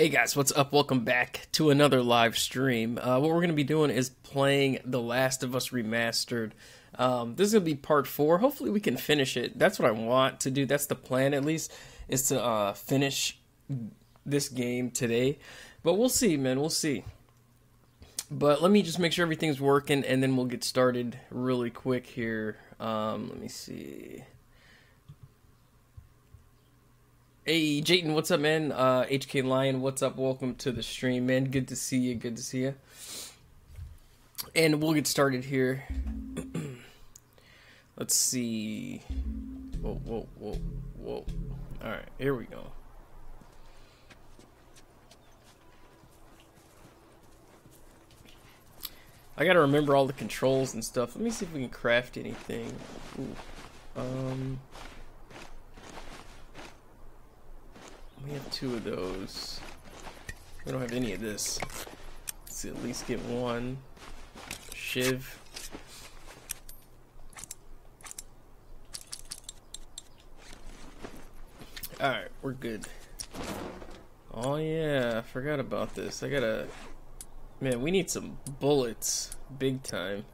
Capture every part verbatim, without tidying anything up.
Hey guys, what's up? Welcome back to another live stream. Uh, what we're going to be doing is playing The Last of Us Remastered. Um, this is going to be part four. Hopefully we can finish it. That's what I want to do. That's the plan, at least, is to uh, finish this game today. But we'll see, man. We'll see. But let me just make sure everything's working, and then we'll get started really quick here. Um, let me see. Hey, Jayton, what's up, man? Uh, H K Lion, what's up? Welcome to the stream, man. Good to see you. Good to see you. And we'll get started here. Let's see. Whoa, whoa, whoa, whoa. All right, here we go. I got to remember all the controls and stuff. Let me see if we can craft anything. Ooh. Um... We have two of those. We don't have any of this. Let's at least get one. Shiv. Alright, we're good. Oh yeah, I forgot about this. I gotta... Man, we need some bullets. Big time.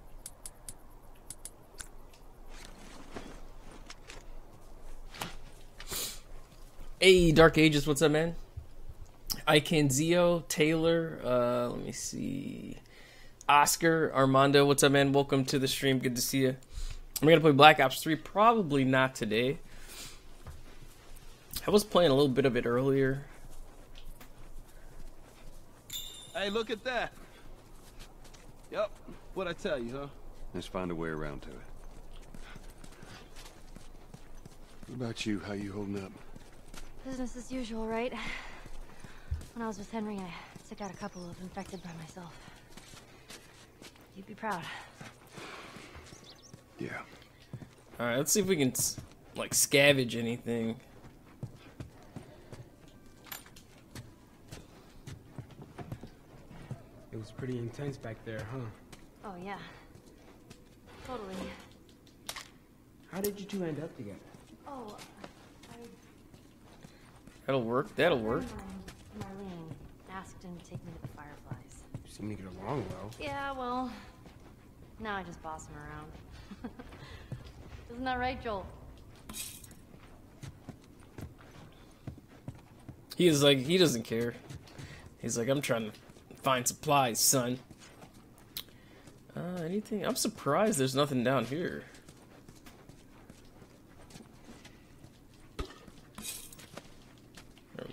Hey, Dark Ages, what's up, man? Icanzio, Taylor, uh, let me see. Oscar, Armando, what's up, man? Welcome to the stream. Good to see you. I'm going to play Black Ops three. Probably not today. I was playing a little bit of it earlier. Hey, look at that. Yep, what'd I tell you, huh? Let's find a way around to it. What about you? How you holding up? Business as usual, right? When I was with Henry, I took out a couple of infected by myself. You'd be proud. Yeah. All right, let's see if we can, like, scavenge anything. It was pretty intense back there, huh? Oh, yeah. Totally. How did you two end up together? Oh, That'll work. That'll work. Marlene asked him to take me to the Fireflies. You seem to get along well. Yeah, well, now I just boss him around. Isn't that right, Joel? He is like, he doesn't care. He's like, I'm trying to find supplies, son. Uh, anything? I'm surprised there's nothing down here.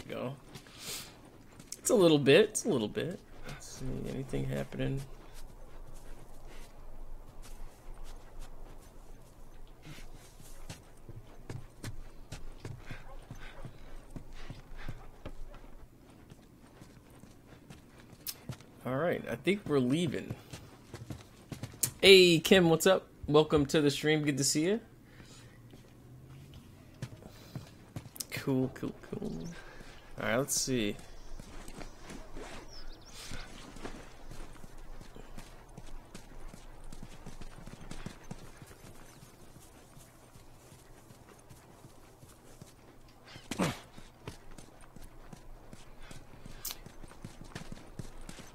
Go. It's a little bit, it's a little bit. Let's see, anything happening? Alright, I think we're leaving. Hey, Kim, what's up? Welcome to the stream, good to see you. Cool, cool, cool. Alright, let's see.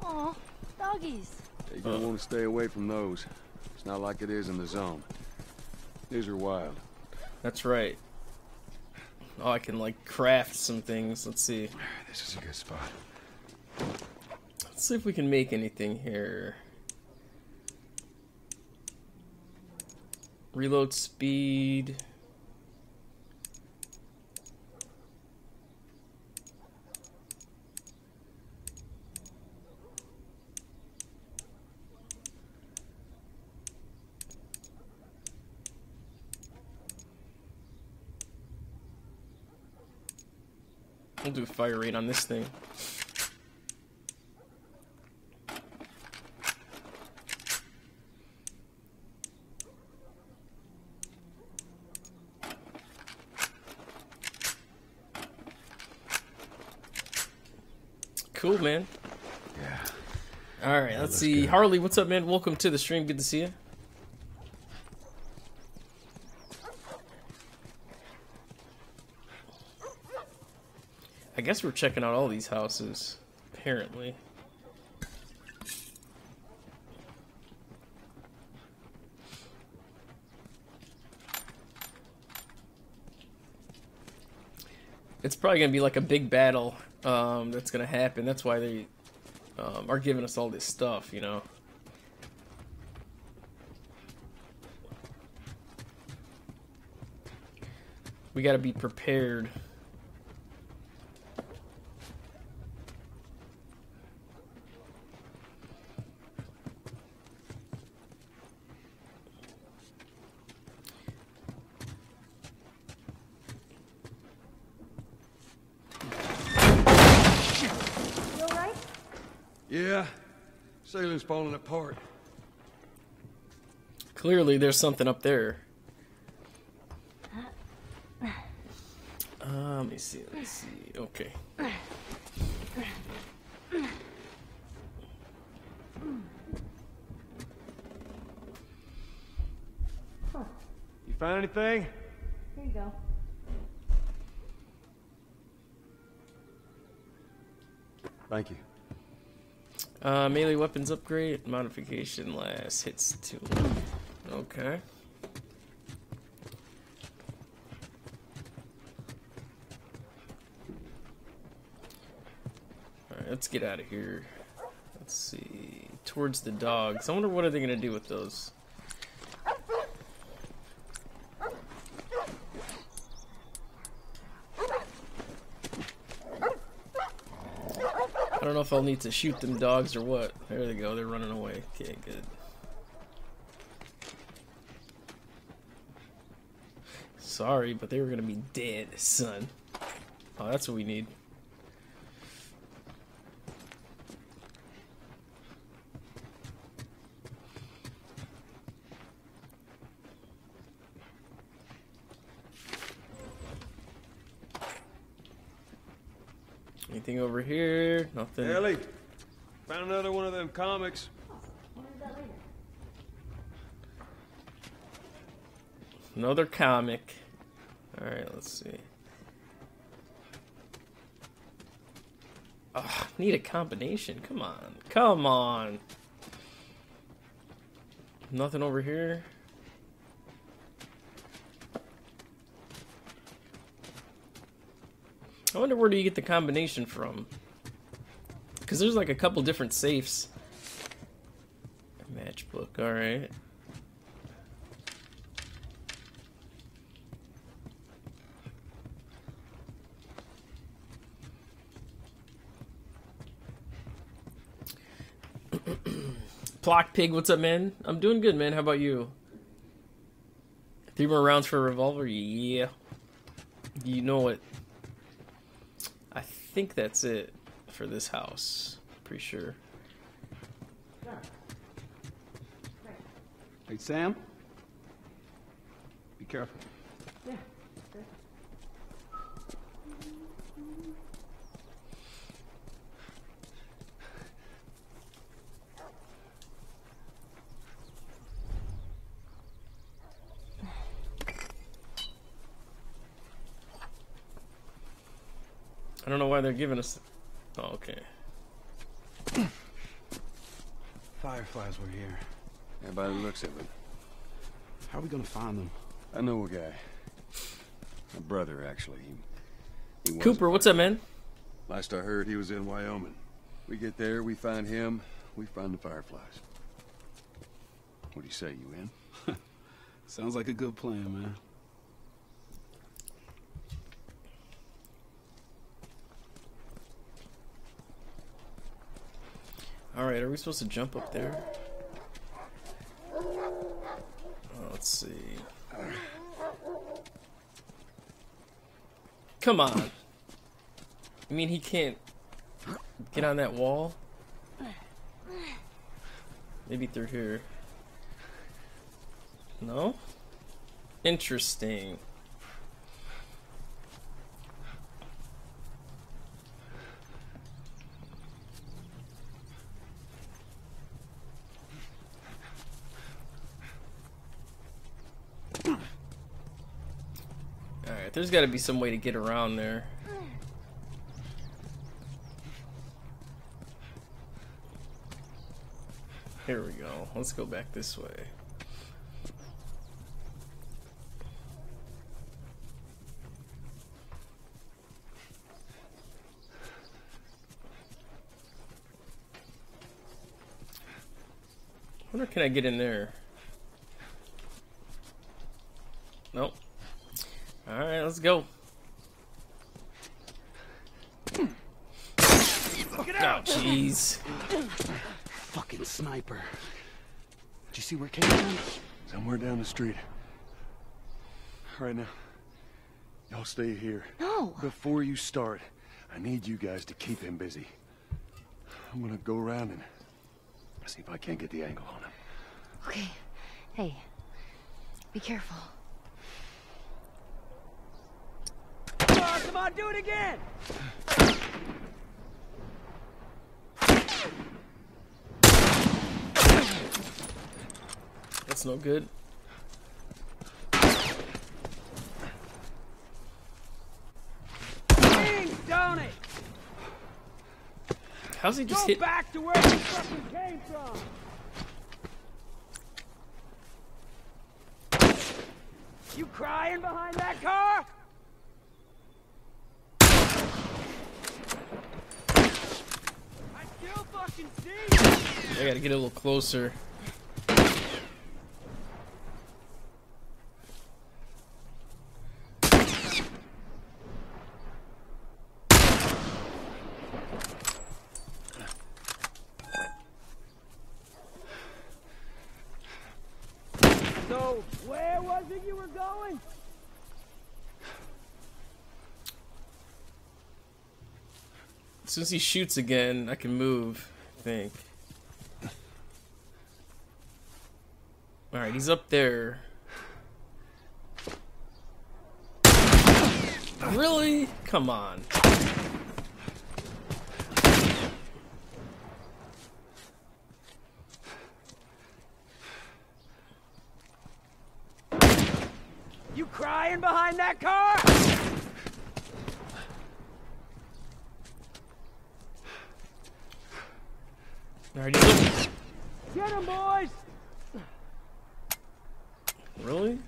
Oh, doggies. You're gonna want to stay away from those. It's not like it is in the zone. These are wild. That's right. Oh, I can, like, craft some things. Let's see. This is a good spot. Let's see if we can make anything here. Reload speed. We'll do fire rate on this thing. Cool, man. Yeah. All right, yeah, let's see. Good. Harley, what's up, man? Welcome to the stream. Good to see you. I guess we're checking out all these houses, apparently. It's probably going to be like a big battle um, that's going to happen. That's why they um, are giving us all this stuff, you know. We got to be prepared. Yeah, ceiling's falling apart. Clearly, there's something up there. Uh, let me see. Let's see. Okay. You find anything? Here you go. Thank you. Uh, melee weapons upgrade, modification last hits two. Okay. Alright, let's get out of here. Let's see. Towards the dogs. I wonder what are they gonna do with those. I don't know if I'll need to shoot them dogs or what. There they go, they're running away. Okay, good. Sorry, but they were gonna be dead, son. Oh, that's what we need. Anything over here? Nothing. Ellie, found another one of them comics. Another comic. All right, let's see. Oh, need a combination. Come on, come on. Nothing over here. I wonder where do you get the combination from? Because there's like a couple different safes. A matchbook, alright. Plock Pig, what's up, man? I'm doing good, man. How about you? Three more rounds for a revolver? Yeah. You know it. I think that's it for this house. Pretty sure. Hey, Sam. Be careful. Yeah. I don't know why they're giving us. Oh, okay. Fireflies were here. Yeah, by the looks of it. How are we gonna find them? I know a guy. My brother, actually. He, he Cooper, what's up, man? Last I heard, he was in Wyoming. We get there, we find him, we find the Fireflies. What do you say, you in? Sounds like a good plan, man. Alright, are we supposed to jump up there? Oh, let's see. Come on! I mean, he can't get on that wall? Maybe through here. No? Interesting. There's got to be some way to get around there. Here we go. Let's go back this way. I wonder, can I get in there? Nope. Alright, let's go. Get out! Oh, jeez. Fucking sniper. Did you see where it came from? Somewhere down the street. Alright now. Y'all stay here. No! Before you start, I need you guys to keep him busy. I'm gonna go around and see if I can't get the angle on him. Okay. Hey. Be careful. Oh, come on, do it again! That's no good. Ding, don't it! How's he just Go hit? Back to where he fucking came from. You crying behind that car? I still fucking see you. I gotta get a little closer. As soon as he shoots again, I can move, I think. Alright, he's up there. Really? Come on. You crying behind that car? Get him, boys! Really?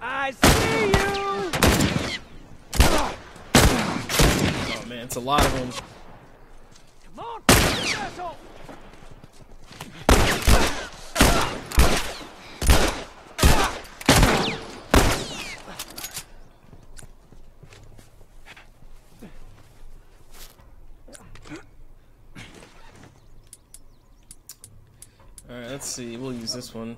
I see you! Oh man, it's a lot of them. Come on, asshole! Let's see, we'll use this one.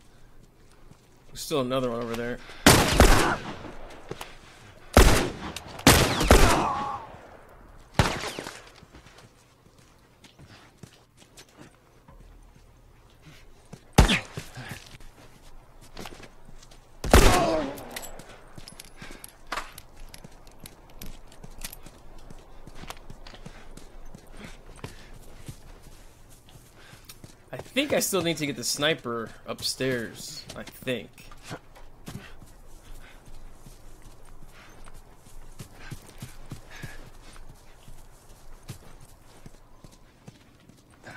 There's still another one over there. I think I still need to get the sniper upstairs, I think. I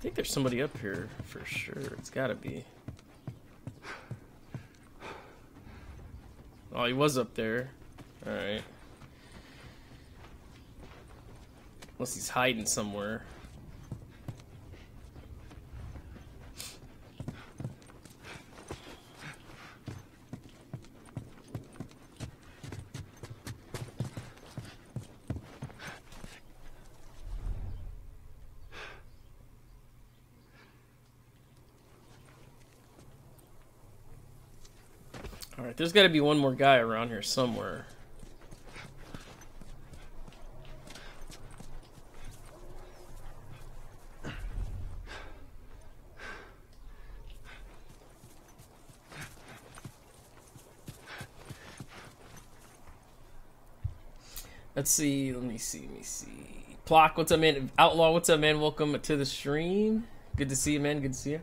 think there's somebody up here for sure. It's gotta be. Oh, he was up there. Alright. Unless he's hiding somewhere. There's got to be one more guy around here somewhere. Let's see. Let me see. Let me see. Plock, what's up, man? Outlaw, what's up, man? Welcome to the stream. Good to see you, man. Good to see you.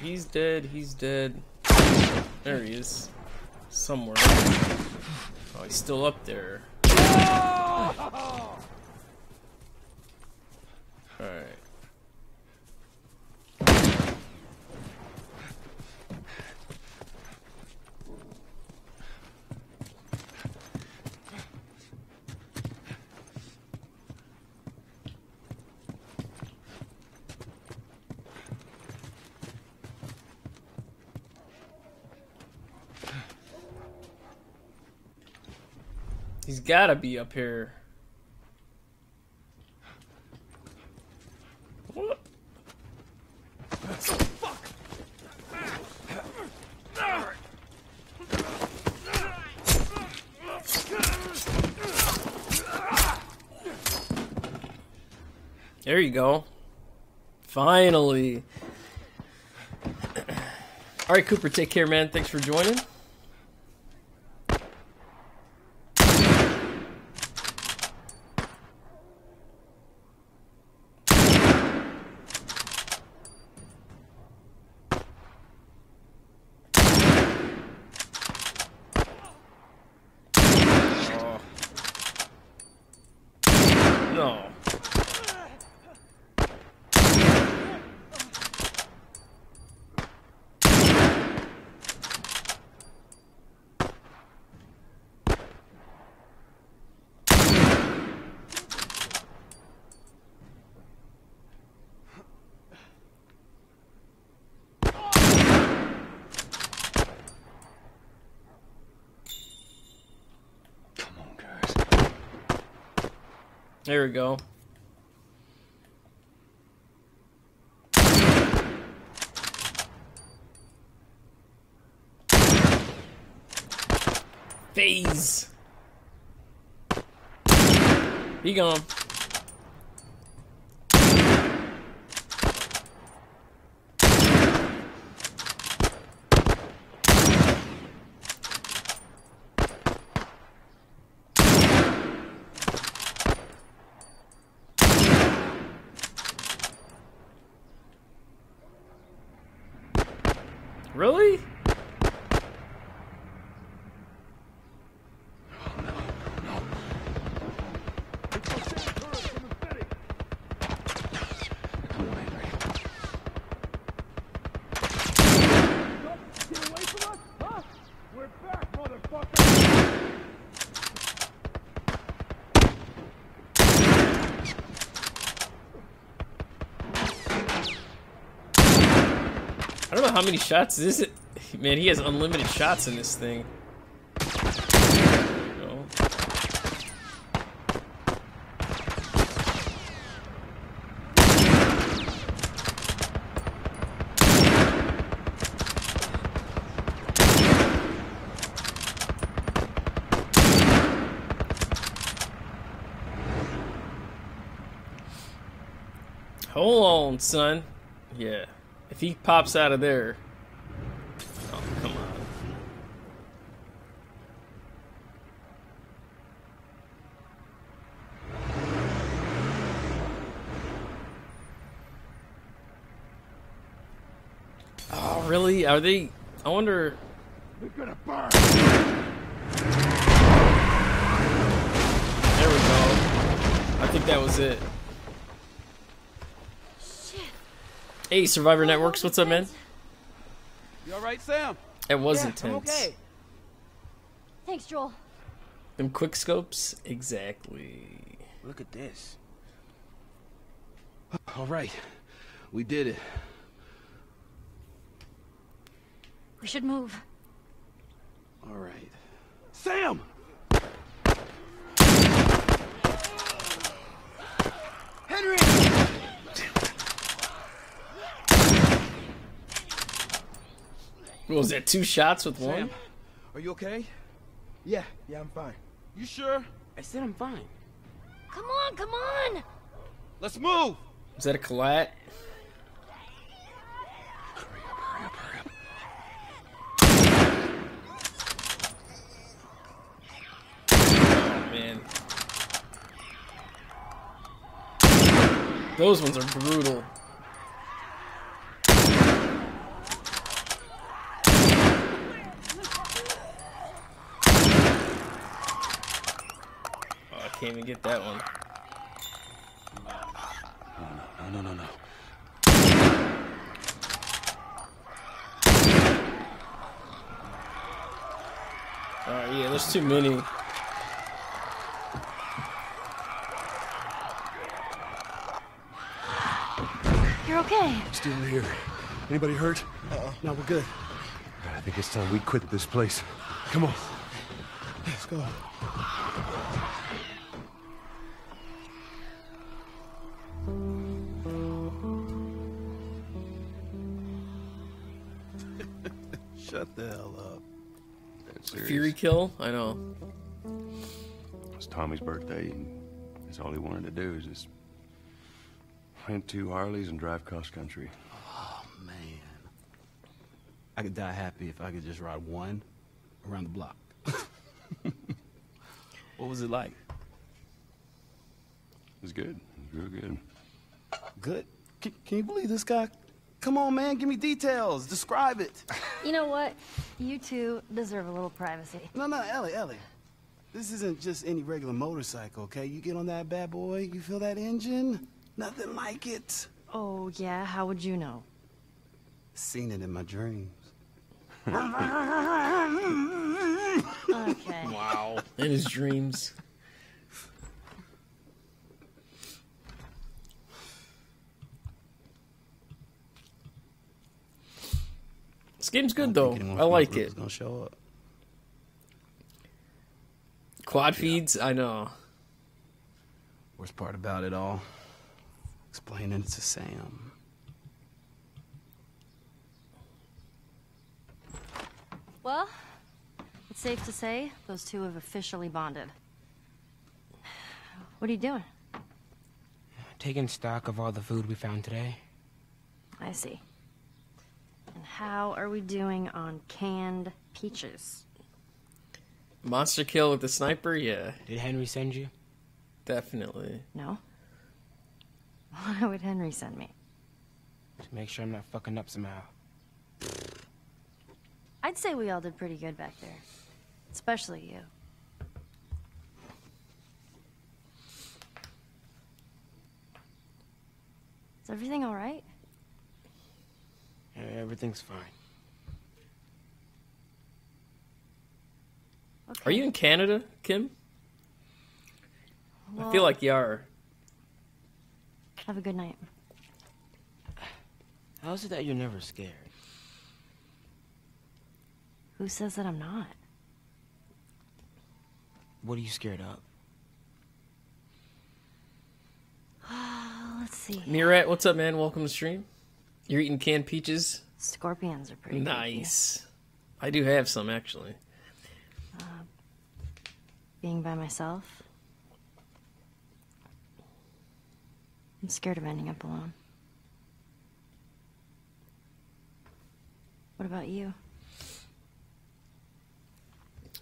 He's dead, he's dead. There he is. Somewhere. Oh, he's still up there. Alright. He's gotta be up here. What? Fuck. There you go. Finally. All right, Cooper, take care, man. Thanks for joining. There we go. Phase. Be gone. Really? Oh, no, no. Come away, get away from us, huh? We're back, motherfucker. I don't know how many shots is it. Man, he has unlimited shots in this thing. No. Hold on, son. Yeah. If he pops out of there. Oh, come on. Oh, really? Are they? I wonder. We're gonna burn. There we go. I think that was it. Hey, Survivor Networks, what's up, man? You all right, Sam? It was yeah, intense. I'm okay. Thanks, Joel. Them quick scopes, exactly. Look at this. All right, we did it. We should move. All right, Sam. Henry. Was that two shots with Sam, one? Are you okay? Yeah, yeah, I'm fine. You sure? I said I'm fine. Come on, come on! Let's move! Is that a collat? Hurry up, hurry up, hurry up. Oh, man. Those ones are brutal. Can't even get that one. No, no, no, no, no. Alright, yeah, there's too many. You're okay. Still here. Anybody hurt? Uh-uh. No, we're good. God, I think it's time we quit this place. Come on. Let's go. Shut the hell up. That's Fury kill? I know. It was Tommy's birthday, and that's all he wanted to do is just rent two Harleys and drive cross country. Oh, man. I could die happy if I could just ride one around the block. What was it like? It was good. It was real good. Good? Can, can you believe this guy? Come on, man, give me details. Describe it. You know what? You two deserve a little privacy. No, no, Ellie, Ellie. This isn't just any regular motorcycle, okay? You get on that bad boy, you feel that engine? Nothing like it. Oh, yeah? How would you know? Seen it in my dreams. Okay. Wow. In his dreams. This game's good though. I like it. Don't show up. Quad feeds, I know. Worst part about it all, explaining it to Sam. Well, it's safe to say those two have officially bonded. What are you doing? Taking stock of all the food we found today. I see. And how are we doing on canned peaches? Monster kill with the sniper? Yeah. Did Henry send you? Definitely. No. Why would Henry send me? To make sure I'm not fucking up somehow. I'd say we all did pretty good back there. Especially you. Is everything all right? Everything's fine. Okay. Are you in Canada, Kim? Well, I feel like you are. Have a good night. How is it that you're never scared? Who says that I'm not? What are you scared of? Let's see. Mirat, what's up, man? Welcome to stream. You're eating canned peaches? Scorpions are pretty nice. Good, yeah. I do have some, actually. Uh, being by myself. I'm scared of ending up alone. What about you?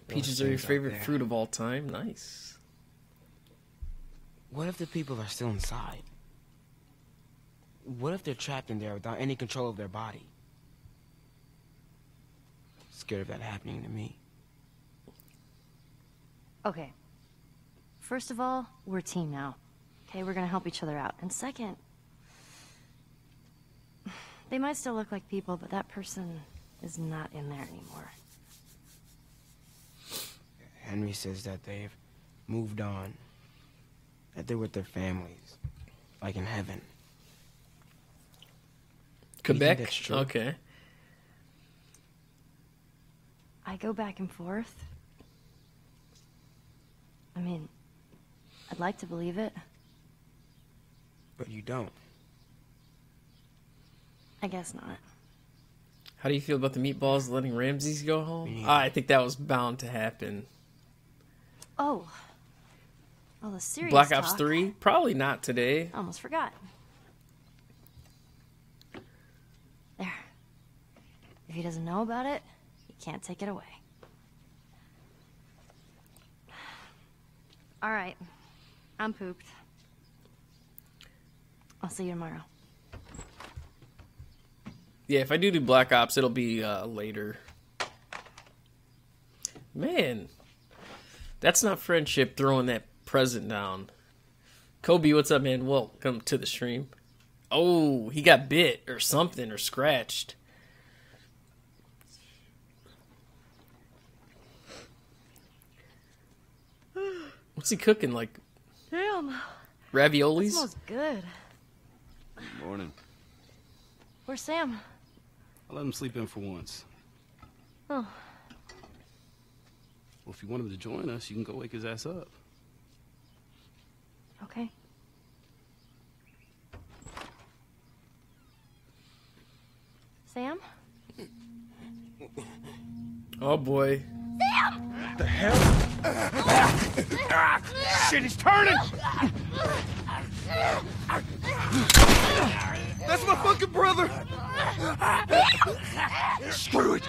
Peaches are your favorite fruit of all time? Nice. What if the people are still inside? What if they're trapped in there without any control of their body? I'm scared of that happening to me. Okay. First of all, we're a team now. Okay, we're gonna help each other out. And second, they might still look like people, but that person is not in there anymore. Henry says that they've moved on. That they're with their families. Like in heaven. Quebec? Okay. I go back and forth. I mean, I'd like to believe it. But you don't. I guess not. How do you feel about the meatballs letting Ramses go home? Yeah. I think that was bound to happen. Oh. Well, the serious Black Ops talk. three? Probably not today. Almost forgot. There. If he doesn't know about it, he can't take it away. All right. I'm pooped. I'll see you tomorrow. Yeah, if I do do Black Ops, it'll be uh, later. Man. That's not friendship, throwing that present down. Kobe, what's up, man? Welcome to the stream. Oh, he got bit or something or scratched. What's he cooking? Like Damn. raviolis? That smells good. Good morning. Where's Sam? I let him sleep in for once. Oh. Well, if you want him to join us, you can go wake his ass up. Okay. Sam? Oh, boy. Sam! What the hell? Ah, shit, he's turning! That's my fucking brother! Screw it!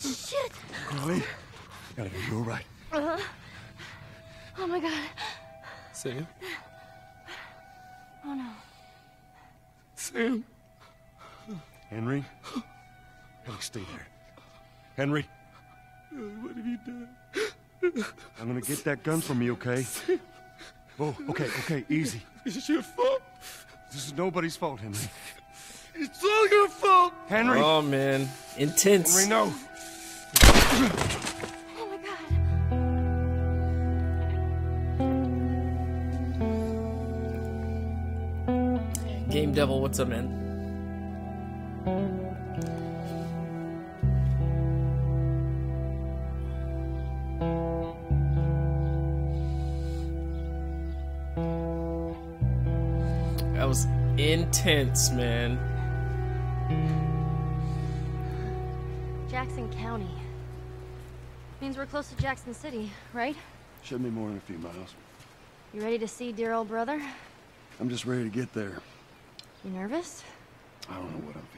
Shit! Marlene, gotta be all right. Uh, oh my god. Sam? Oh no. Sam? Henry? Henry, stay there. Henry? What have you done? I'm gonna get that gun from you, okay? Oh, okay, okay, easy. It's your fault. This is nobody's fault, Henry. It's all your fault, Henry. Oh man, intense. Henry, no. Oh my god. Game Devil, what's up, man? That was intense, man. Jackson County. Means we're close to Jackson City, right? Should be more than a few miles. You ready to see dear old brother? I'm just ready to get there. You nervous? I don't know what I'm feeling.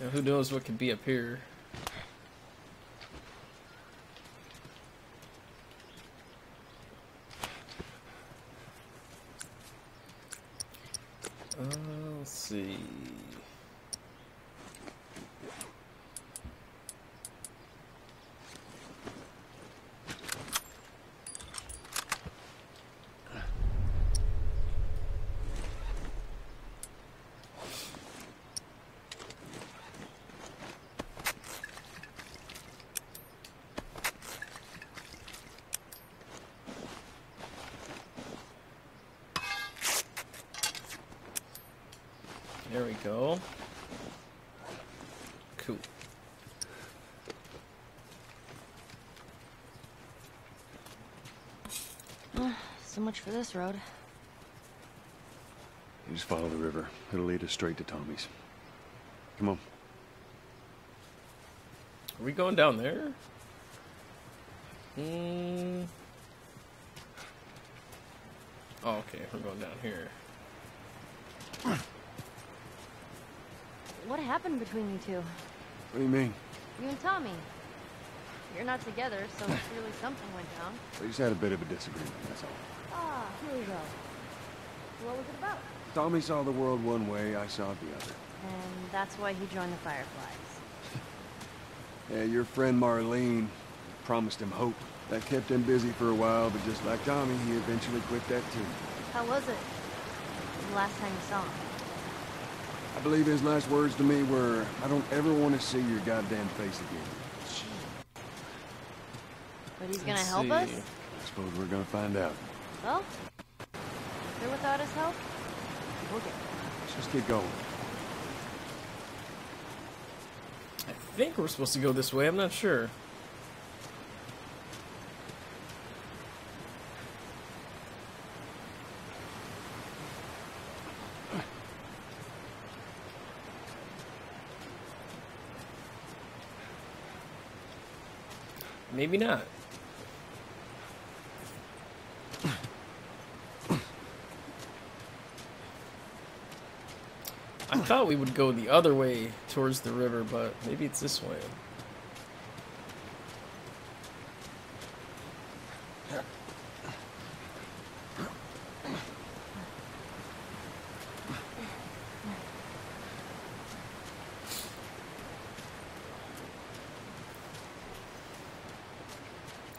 Now, who knows what could be up here? See. There we go. Cool. Oh, so much for this road. You just follow the river. It'll lead us straight to Tommy's. Come on. Are we going down there? Hmm. Oh, okay. We're going down here. What happened between you two? What do you mean? You and Tommy. You're not together, so clearly something went down. We just had a bit of a disagreement, that's all. Ah, here we go. What was it about? Tommy saw the world one way, I saw it the other. And that's why he joined the Fireflies. Yeah, your friend Marlene promised him hope. That kept him busy for a while, but just like Tommy, he eventually quit that too. How was it? The last time you saw him? I believe his last words to me were, I don't ever want to see your goddamn face again. Gee. But he's gonna Let's help see. us? I suppose we're gonna find out. Well, if they're without his help, we'll get there. Let's just keep going. think we're supposed to go this way. I'm not sure. Maybe not. I thought we would go the other way towards the river, but maybe it's this way.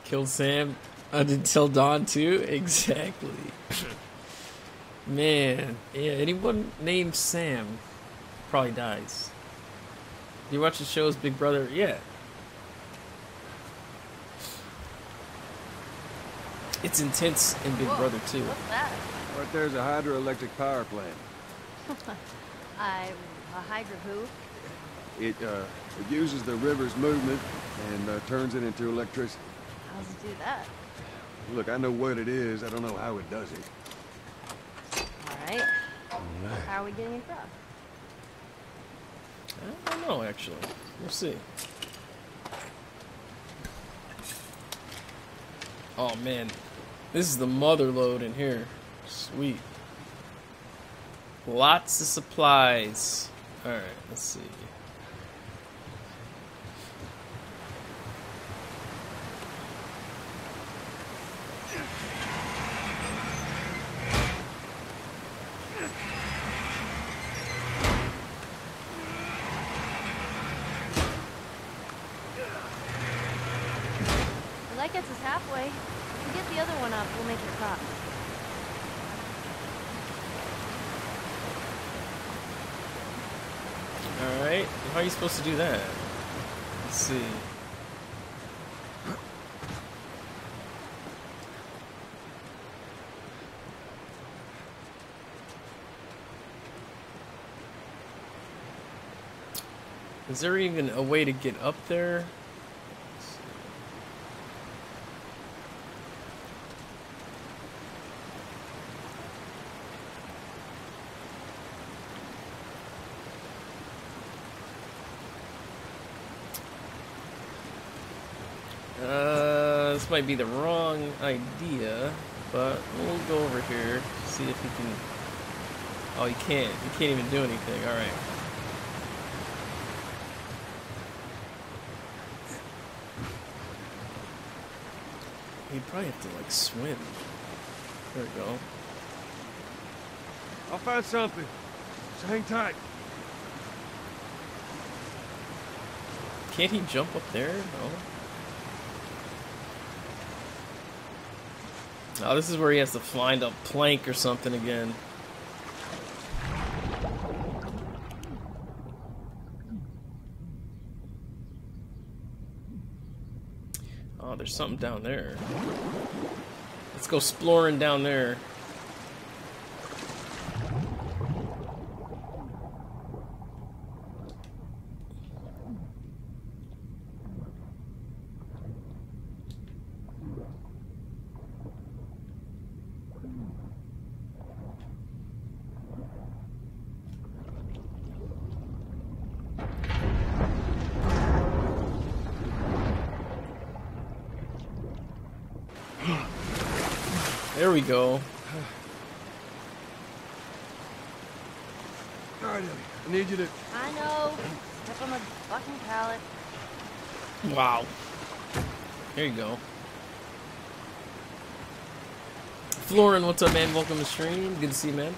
Killed Sam until dawn too? Exactly. Man, yeah, anyone named Sam probably dies. You watch the shows Big Brother? Yeah. It's intense in Big Whoa, Brother too. What's that? Right there's a hydroelectric power plant. I'm a hydro who? It, uh, it uses the river's movement and uh, turns it into electricity. How's it do that? Look, I know what it is. I don't know how it does it. Alright. Right. How are we getting it from? I don't know, actually. We'll see. Oh, man. This is the mother load in here. Sweet. Lots of supplies. Alright, let's see. How are you supposed to do that? Let's see. Is there even a way to get up there? This might be the wrong idea, but we'll go over here, see if we can... Oh, you can't. You can't even do anything. All right. You'd probably have to, like, swim. There we go. I'll find something. Just hang tight. Can't he jump up there? No. Oh, this is where he has to find a plank or something again. Oh, there's something down there. Let's go exploring down there. There we go. All right, Ellie, I need you to... I know. Step on the fucking pallet. Wow. There you go. Florin, what's up, man? Welcome to the stream. Good to see you, man.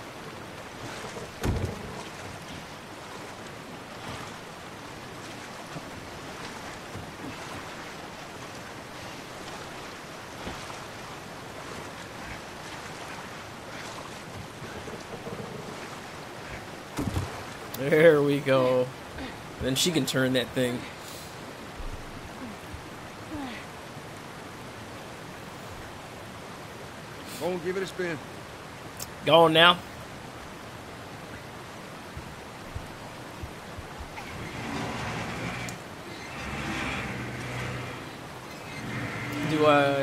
There we go. Then she can turn that thing. Go on, give it a spin. Go on now.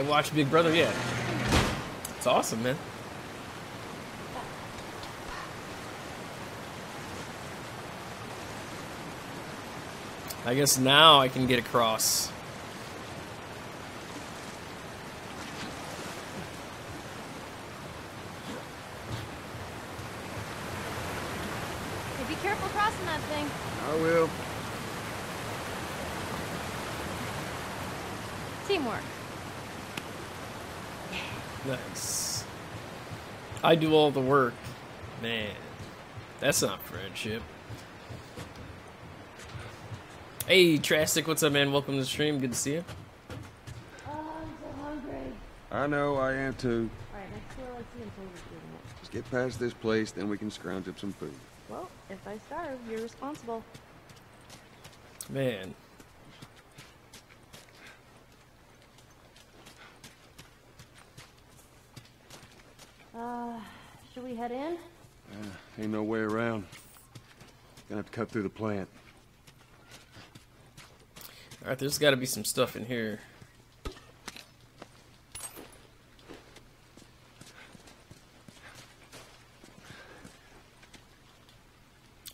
haven't watched Big Brother yet. It's awesome, man. I guess now I can get across. Hey, be careful crossing that thing. I will. Teamwork. Nice. I do all the work. Man, that's not friendship. Hey, Trastic, what's up, man? Welcome to the stream. Good to see you. Oh, I'm so hungry. I know, I am too. Alright, next door, let's see if we can eat it. Just get past this place, then we can scrounge up some food. Well, if I starve, you're responsible. Man. Uh, should we head in? Uh, ain't no way around. Gonna have to cut through the plant. Alright, there's gotta be some stuff in here.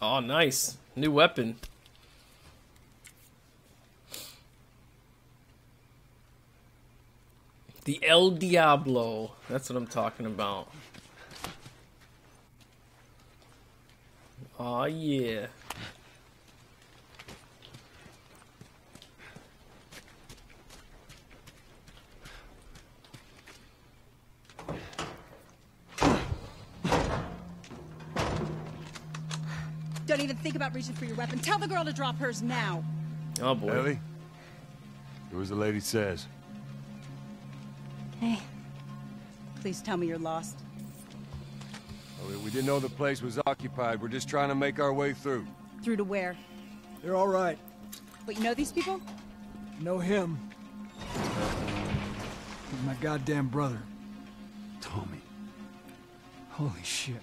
Oh, nice. New weapon. The El Diablo. That's what I'm talking about. Aw, yeah. Don't even think about reaching for your weapon. Tell the girl to drop hers now. Oh, boy. Ellie, do as the lady says. Hey, please tell me you're lost. Well, we didn't know the place was occupied. We're just trying to make our way through. Through to where? They're all right. But you know these people? Know him. He's my goddamn brother. Tommy. Holy shit.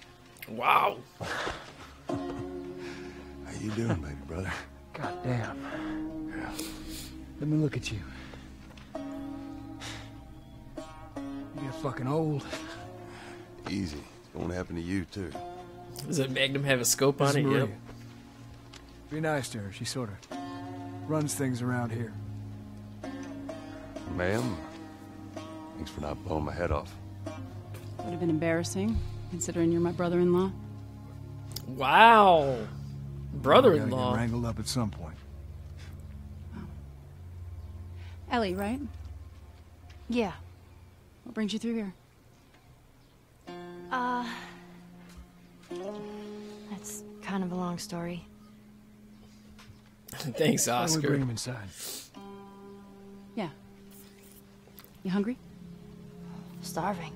Wow. How you doing, baby brother? God damn. Yeah. Let me look at you. You're fucking old. Easy. It's gonna happen to you too. Does that Magnum have a scope on it? Yep. Be nice to her. She sort of runs things around here. Ma'am, thanks for not blowing my head off. Would have been embarrassing, considering you're my brother-in-law. Wow. Brother-in-law wrangled up at some point. Oh. Ellie, right? Yeah. What brings you through here? Uh, that's kind of a long story. Thanks, Oscar. I would bring him inside. Yeah. You hungry? Starving.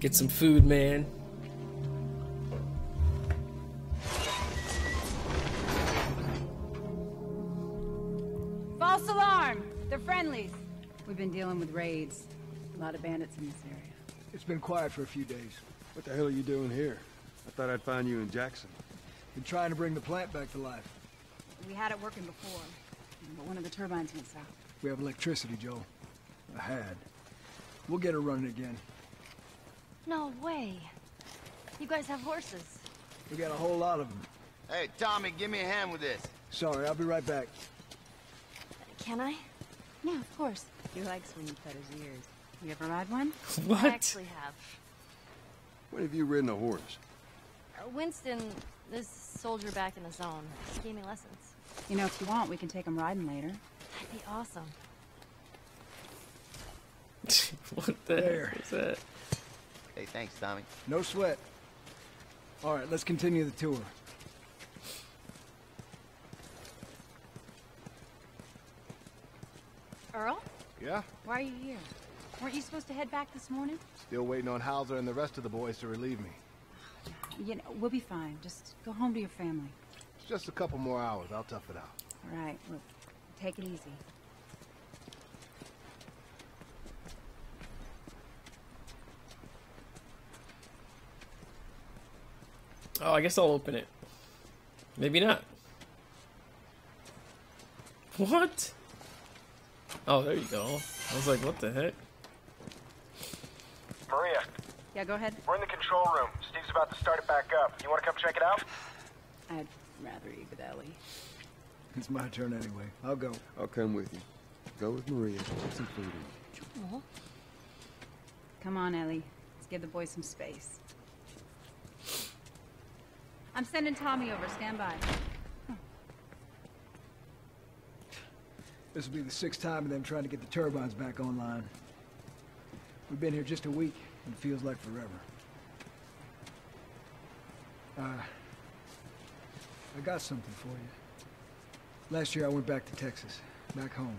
Get some food, man. False alarm! They're friendlies. We've been dealing with raids. A lot of bandits in this area. It's been quiet for a few days. What the hell are you doing here? I thought I'd find you in Jackson. Been trying to bring the plant back to life. We had it working before, but one of the turbines went south. We have electricity, Joel. I had. We'll get her running again. No way. You guys have horses. We got a whole lot of them. Hey, Tommy, give me a hand with this. Sorry, I'll be right back. Can I? Yeah, of course. He likes when you cut his ears. You ever ride one? What? I actually have. When have you ridden a horse? Uh, Winston, this soldier back in the zone, he gave me lessons. You know, if you want, we can take him riding later. That'd be awesome. What the heck is that? Hey, thanks, Tommy. No sweat. All right, let's continue the tour. Earl? Yeah? Why are you here? Weren't you supposed to head back this morning? Still waiting on Hauser and the rest of the boys to relieve me. You know, we'll be fine. Just go home to your family. It's just a couple more hours. I'll tough it out. All right. Look, take it easy. Oh, I guess I'll open it. Maybe not. What? Oh, there you go. I was like, what the heck? Maria. Yeah, go ahead. We're in the control room. Steve's about to start it back up. You want to come check it out? I'd rather eat with Ellie. It's my turn anyway. I'll go. I'll come with you. Go with Maria. Get some food in. Joel? Come on, Ellie. Let's give the boy some space. I'm sending Tommy over. Stand by. Huh. This will be the sixth time of them trying to get the turbines back online. We've been here just a week, and it feels like forever. Uh, I got something for you. Last year I went back to Texas, back home.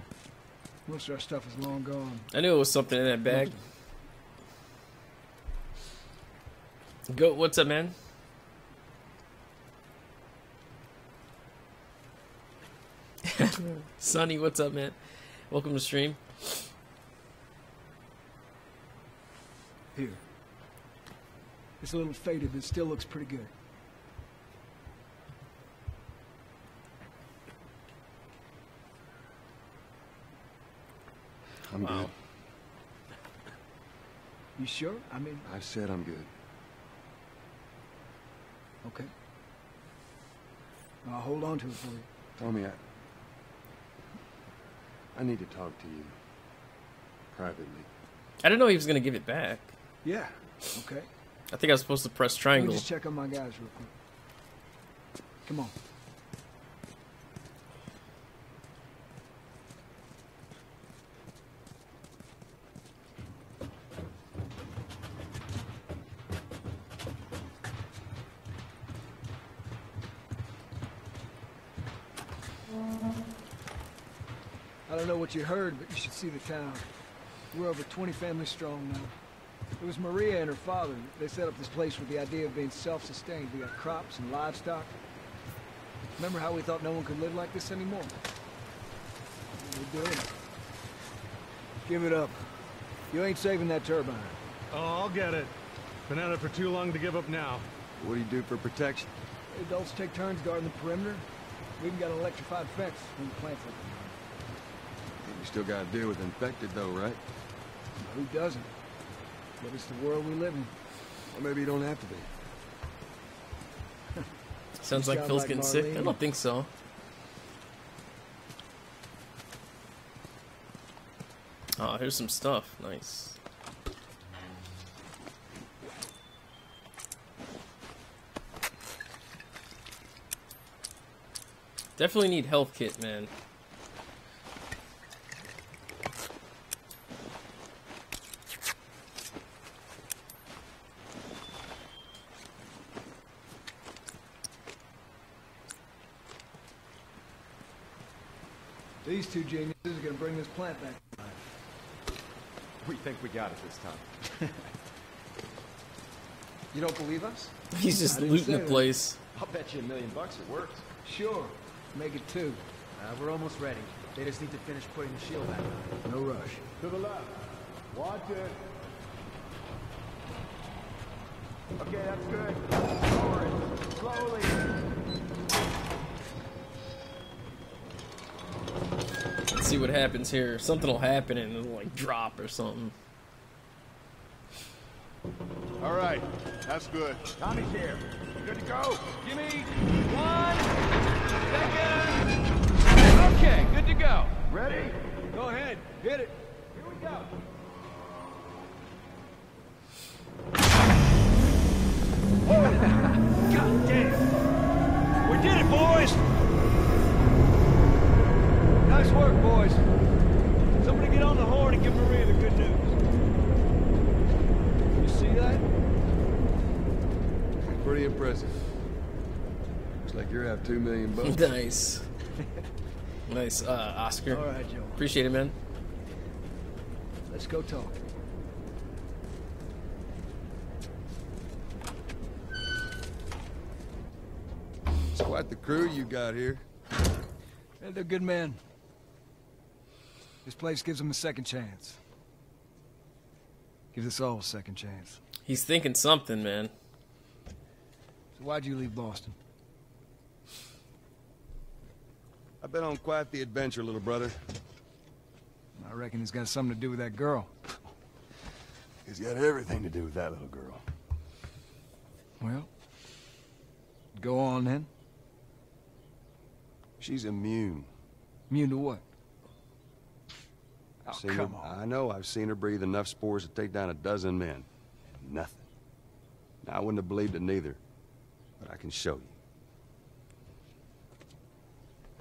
Most of our stuff is long gone. I knew it was something in that bag. Go, what's up, man? Sonny, what's up, man? Welcome to stream. Here. It's a little faded, but it still looks pretty good. I'm wow. good. You sure? I mean... I said I'm good. Okay. I'll hold on to it for you. Tommy, I... I need to talk to you. Privately. I didn't know he was going to give it back. Yeah. Okay. I think I was supposed to press triangle. Let me just check on my guys real quick. Come on. I don't know what you heard, but you should see the town. We're over twenty families strong now. It was Maria and her father. They set up this place with the idea of being self-sustained. We got crops and livestock. Remember how we thought no one could live like this anymore? We're doing it. Give it up. You ain't saving that turbine. Oh, I'll get it. Been at it for too long to give up now. What do you do for protection? Adults take turns guarding the perimeter. We even got an electrified fence when the plants open. You still got to deal with infected though, right? Who doesn't? But it's the world we live in. Or maybe you don't have to be. Sounds like Phil's like getting Marlene. Sick. I don't think so. Oh, here's some stuff. Nice. Definitely need health kit, man. These two geniuses are going to bring this plant back to life. We think we got it this time. You don't believe us? He's just looting the place. I'll bet you a million bucks it worked. Sure. Make it two. Uh, we're almost ready. They just need to finish putting the shield back on. No rush. To the left. Watch it. Okay, that's good. Forward. Slowly. See what happens here. Something will happen and it'll like drop or something. All right, that's good. Tommy's here. Good to go. Give me one second. Okay, good to go. Ready? Go ahead. Hit it. Here we go. God damn. We did it, boys. Nice work, boys. Somebody get on the horn and give Maria the good news. You see that? Pretty impressive. Looks like you're out two million bucks. Nice. Nice, uh, Oscar. All right, Joe. Appreciate it, man. Let's go talk. It's quite the crew you got here. Yeah, they're good men. This place gives him a second chance. Gives us all a second chance. He's thinking something, man. So why'd you leave Boston? I've been on quite the adventure, little brother. I reckon it's got something to do with that girl. It's got everything to do with that little girl. Well, go on then. She's immune. Immune to what? Oh, come her, on. I know. I've seen her breathe enough spores to take down a dozen men. And nothing. Now, I wouldn't have believed it neither, but I can show you.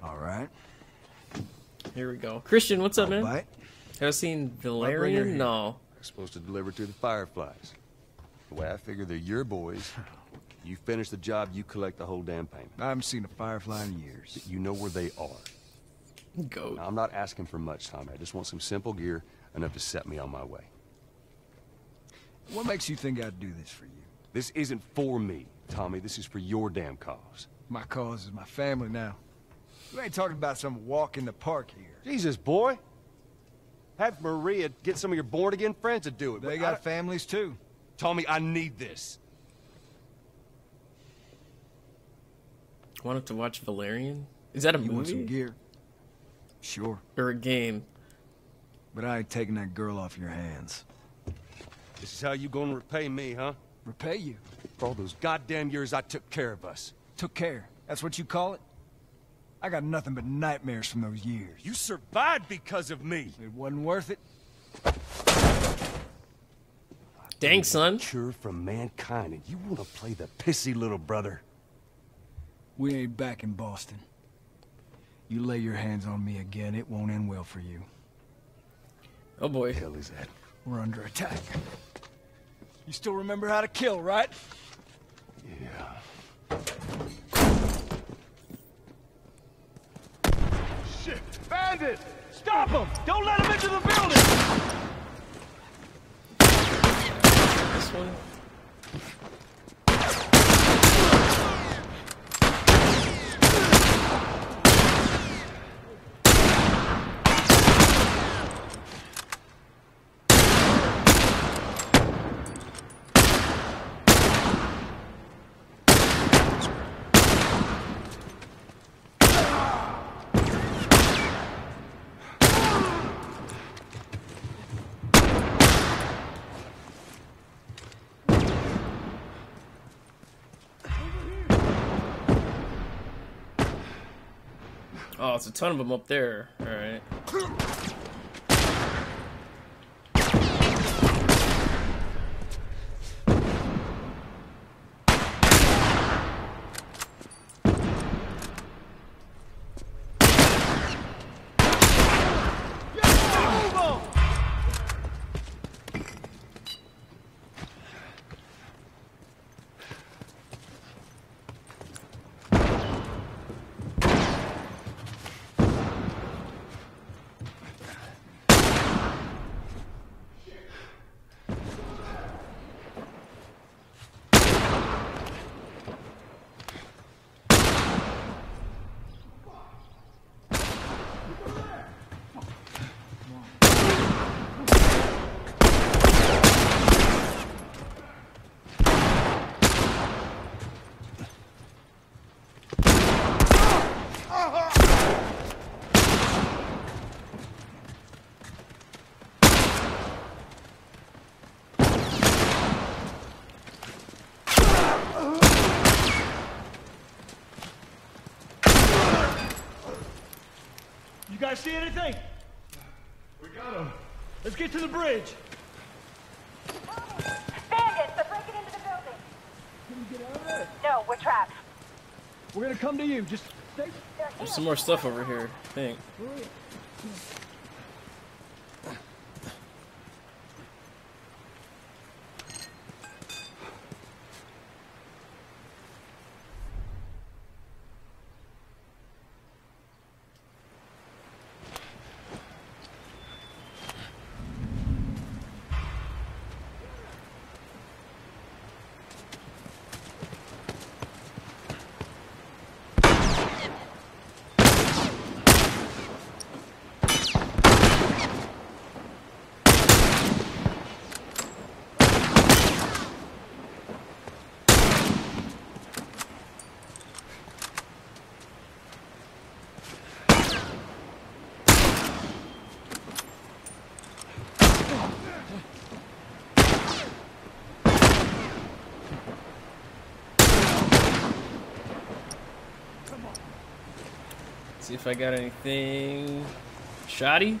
All right. Here we go. Christian, what's up, I'll man? Bite. Have I seen Valerian? No. They're supposed to deliver to the Fireflies. The way I figure they're your boys. You finish the job, you collect the whole damn payment. I haven't seen a Firefly in years. You know where they are. Go. Now, I'm not asking for much, Tommy. I just want some simple gear, enough to set me on my way. What makes you think I'd do this for you? This isn't for me, Tommy. This is for your damn cause. My cause is my family now. You ain't talking about some walk in the park here. Jesus, boy. Have Maria get some of your born-again friends to do it. They got families, too. Tommy, I need this. Wanted to watch Valerian? Is that a movie? You want some gear? Sure. Or a game. But I ain't taking that girl off your hands. This is how you gonna repay me, huh? Repay you? For all those goddamn years I took care of us. Took care? That's what you call it? I got nothing but nightmares from those years. You survived because of me! It wasn't worth it. Dang, son. Cure from mankind, and you wanna play the pissy little brother? We ain't back in Boston. You lay your hands on me again, it won't end well for you. Oh boy. What the hell is that? We're under attack. You still remember how to kill, right? Yeah. Shit! Bandit! Stop him! Don't let him into the building! This one. Oh, it's a ton of them up there. All right. See anything? We got him. Let's get to the bridge. Bandits are breaking into the building. Can we get out of there? No, we're trapped. We're gonna come to you. Just stay. There's some more stuff over here. I think. See if I got anything shoddy.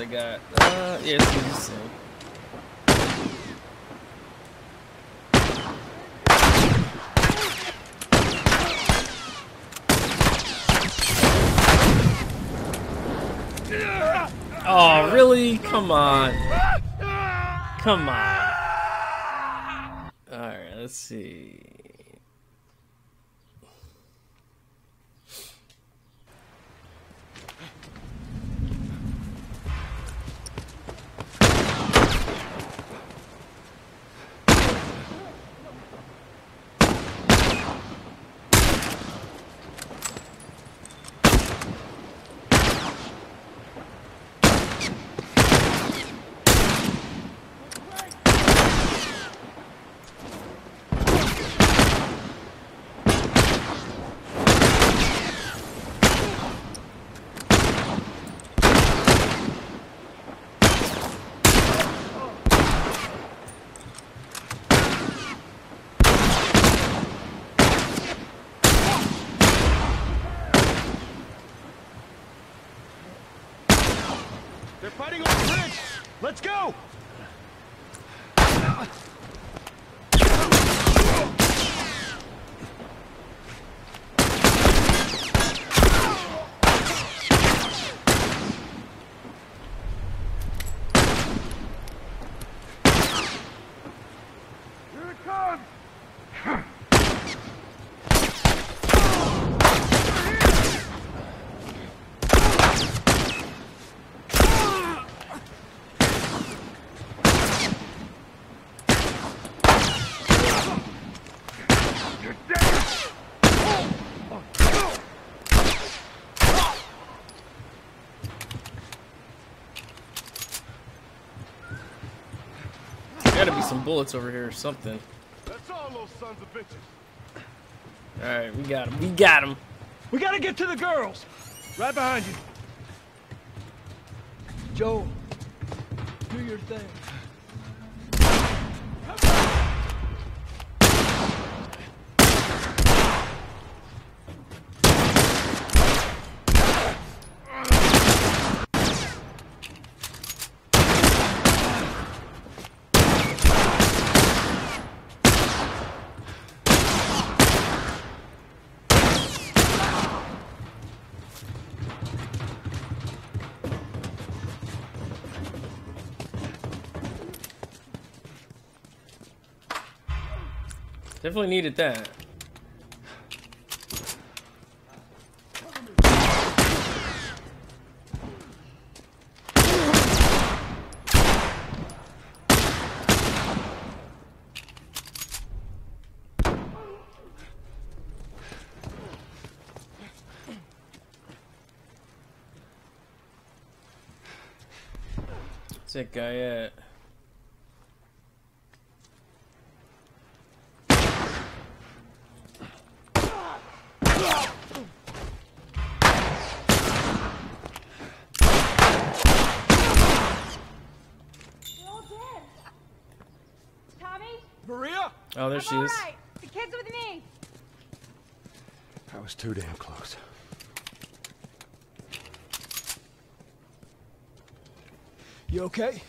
I got, uh, yeah, it's the same. Oh, really? Come on. Come on. Alright, let's see. Let's go! Some bullets over here or something. That's all those sons of bitches. Alright, we got him. We got him. We gotta get to the girls. Right behind you. Joel, do your thing. Definitely needed that. Where's that guy at? Oh, there I'm she is. All right. The kid's with me. That was too damn close. You okay?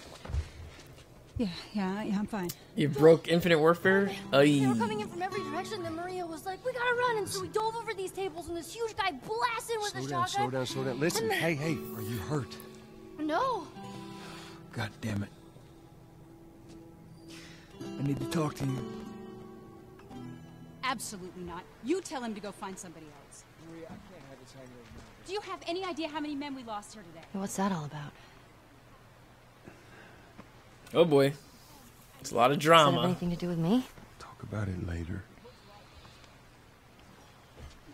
Yeah, yeah, yeah I'm fine. You broke Infinite Warfare? Oh, yeah. They were coming in from every direction, and Maria was like, "We gotta run!" And so we dove over these tables, and this huge guy blasted with a shotgun. Slow down, slow down. Listen, the... hey, hey, are you hurt? No. God damn it! I need to talk to you. Absolutely not. You tell him to go find somebody else. Maria, I can't have this hanging over me. Do you have any idea how many men we lost here today? What's that all about? Oh boy. It's a lot of drama. Does that have anything to do with me? Talk about it later.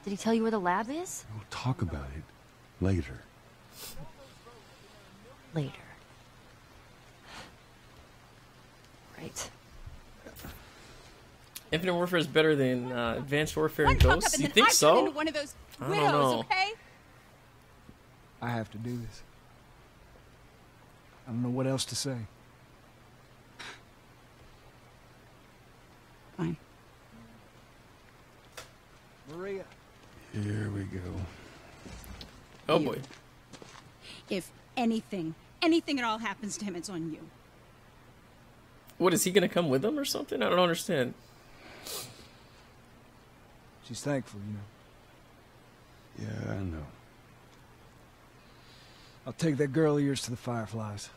Did he tell you where the lab is? We'll talk about it later. later. Right. Infinite Warfare is better than uh, Advanced Warfare and Ghosts? You think so? One of those widows, I don't know. Okay? I have to do this. I don't know what else to say. Fine. Maria. Here we go. Oh, you. Boy. If anything, anything at all happens to him, it's on you. What, is he going to come with them or something? I don't understand. She's thankful, you know. Yeah, I know. I'll take that girl of yours to the Fireflies.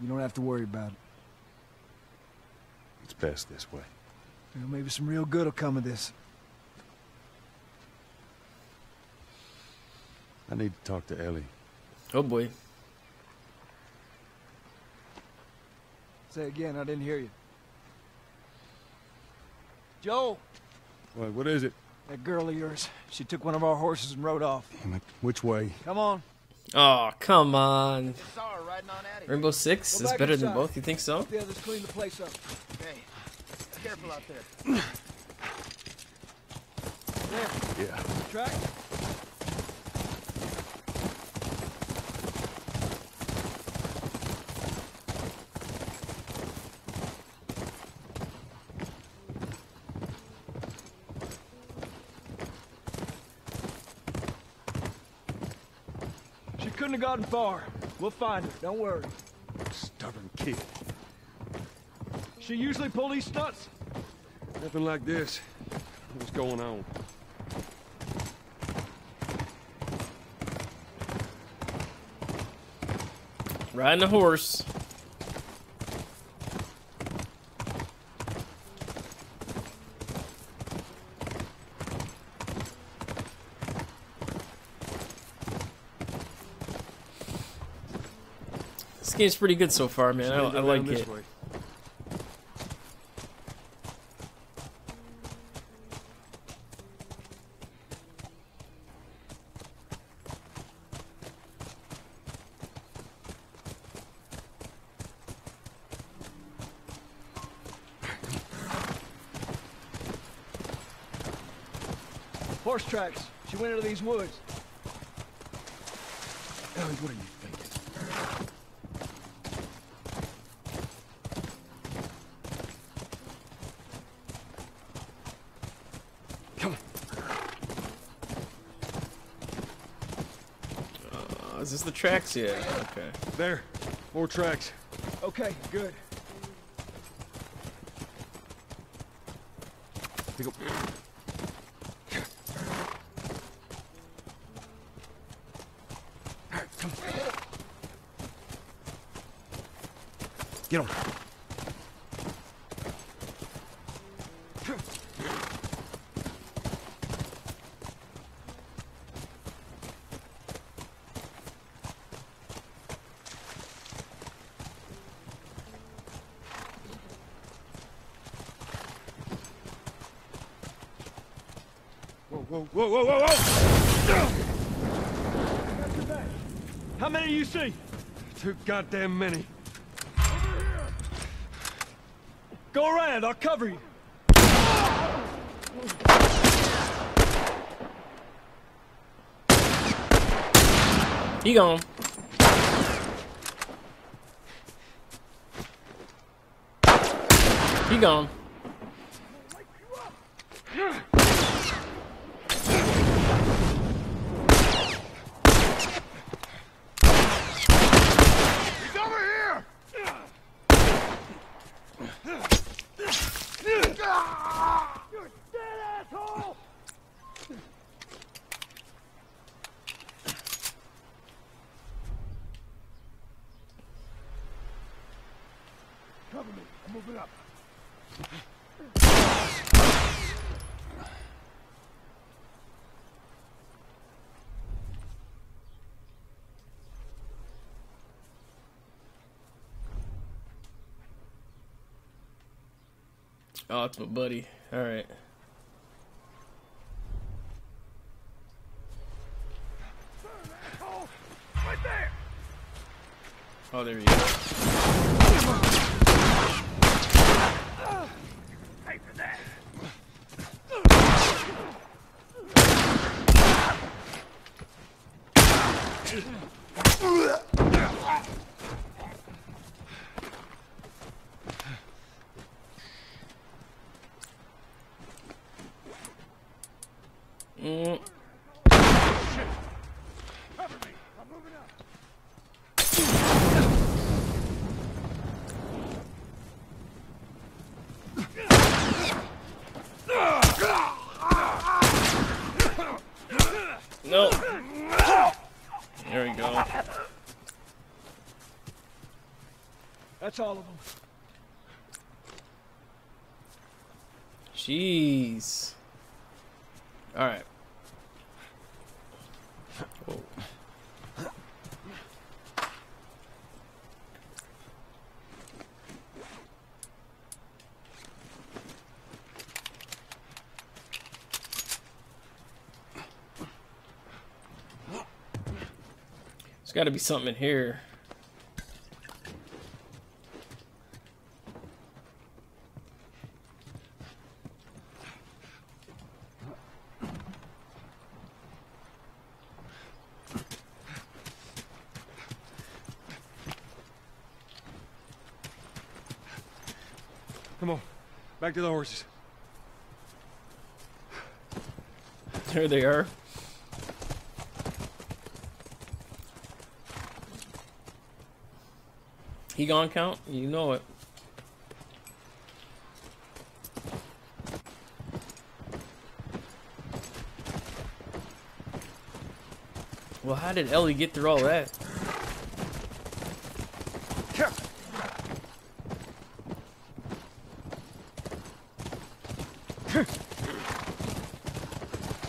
You don't have to worry about it. It's best this way. You know, maybe some real good will come of this. I need to talk to Ellie. Oh, boy. Say again, I didn't hear you. Joel! What, what is it? That girl of yours. She took one of our horses and rode off. Damn it. Which way? Come on. Oh, come on. Rainbow Six is better than both. You think so? Yeah, let's clean the place up. Hey, careful out there. There. Yeah. Track. Couldn't have gotten far. We'll find her. Don't worry. Stubborn kid. She usually pulled these stunts. Nothing like this. What's going on? Riding a horse. Game's pretty good so far, man. I, I like it. Way. Horse tracks. She went into these woods. Ellie, what are you? Is this the tracks? Yeah, okay. There. More tracks. Okay, good. Get him. Whoa, whoa, whoa, whoa, whoa! How many do you see? Too goddamn many. Go around, I'll cover you. He gone. He gone. Oh, it's my buddy. All right. Right there. Oh, there we go. Pay for that. Mm. That's all of them. Jeez. All right. Whoa. There's got to be something in here. Back to the horses. There they are. He gone, Count? You know it. Well, how did Ellie get through all that?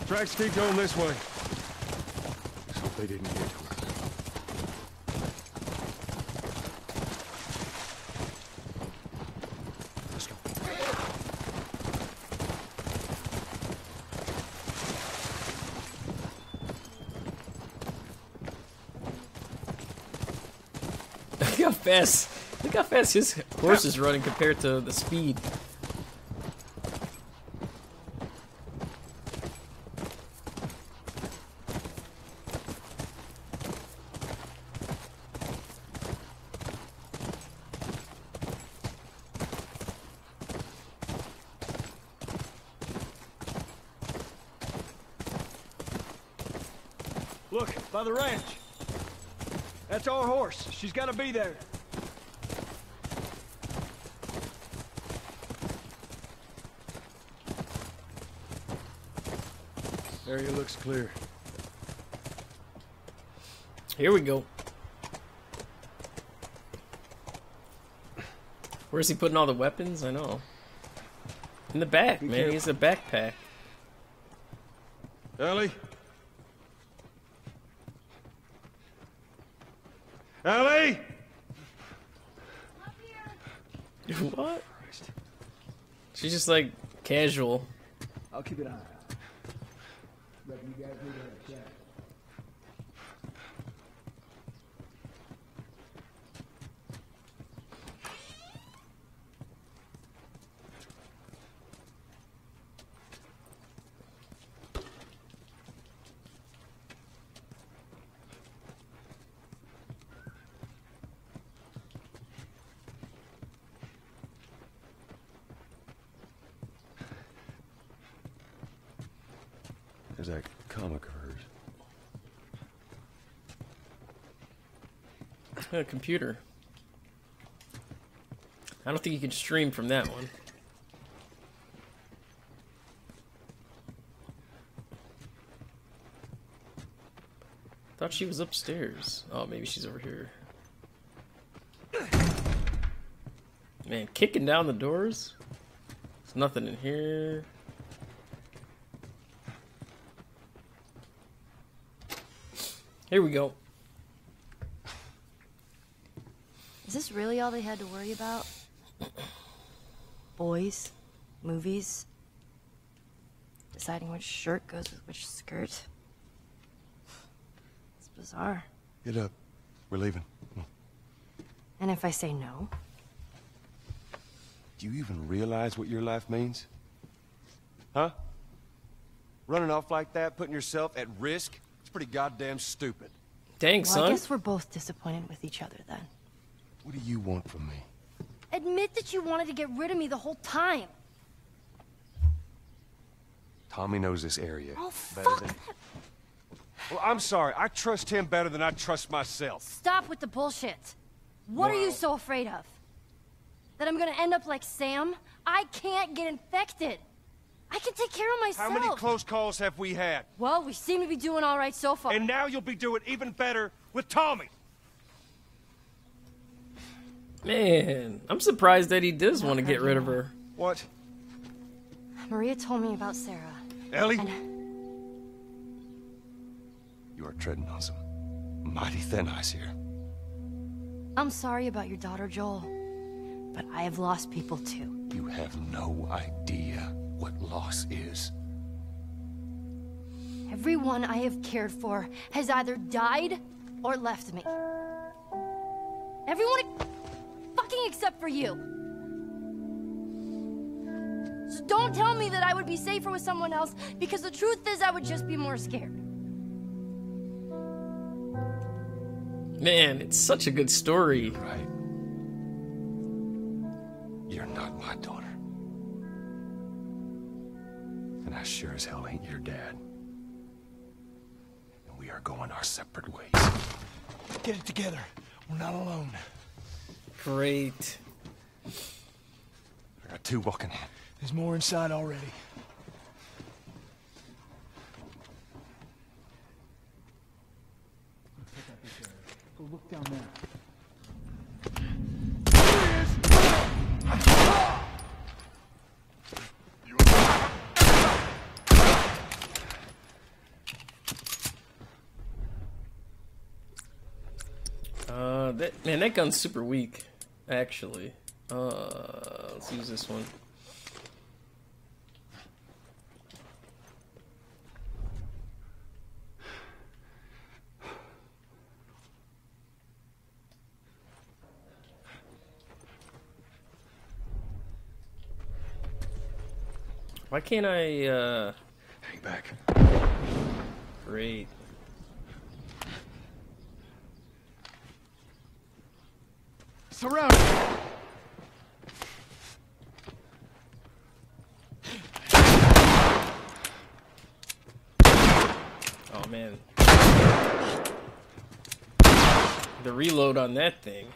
Tracks keep going this way. Let's hope they didn't get to her. Let's go. Look how fast! Look how fast his horse is running compared to the speed. Look, by the ranch. That's our horse. She's got to be there. Area looks clear. Here we go. Where's he putting all the weapons? I know. In the back, man. He's a backpack. Ellie? Ellie! What? She's just like casual. I'll keep it on. But you guys need to check. There's that comic of hers. A computer. I don't think you can stream from that one. Thought she was upstairs. Oh, maybe she's over here. Man, kicking down the doors? There's nothing in here. Here we go. Is this really all they had to worry about? Boys, movies, deciding which shirt goes with which skirt. It's bizarre. Get up. We're leaving. Come on. And if I say no? Do you even realize what your life means? Huh? Running off like that, putting yourself at risk? It's pretty goddamn stupid. Thanks, well, son. I guess we're both disappointed with each other then. What do you want from me? Admit that you wanted to get rid of me the whole time. Tommy knows this area. Oh, fuck than... Well, I'm sorry. I trust him better than I trust myself. Stop with the bullshit. What wow. are you so afraid of? That I'm gonna end up like Sam? I can't get infected. I can take care of myself. How many close calls have we had? Well, we seem to be doing all right so far. And now you'll be doing even better with Tommy. Man, I'm surprised that he does want to get rid of her. What? Maria told me about Sarah. Ellie? And... You are treading on some mighty thin ice here. I'm sorry about your daughter, Joel. But I have lost people, too. You have no idea what loss is. Everyone I have cared for has either died or left me. Everyone... fucking except for you. So don't tell me that I would be safer with someone else, because the truth is I would just be more scared. Man, it's such a good story. You're right. You're not my daughter. And I sure as hell ain't your dad. And we are going our separate ways. Get it together. We're not alone. Great. I got two walking in. There's more inside already. Go look down there. There he is. Uh, that man, that gun's super weak. Actually, uh, let's use this one. Why can't I, uh... hang back. Great. Surround. Oh man. The reload on that thing.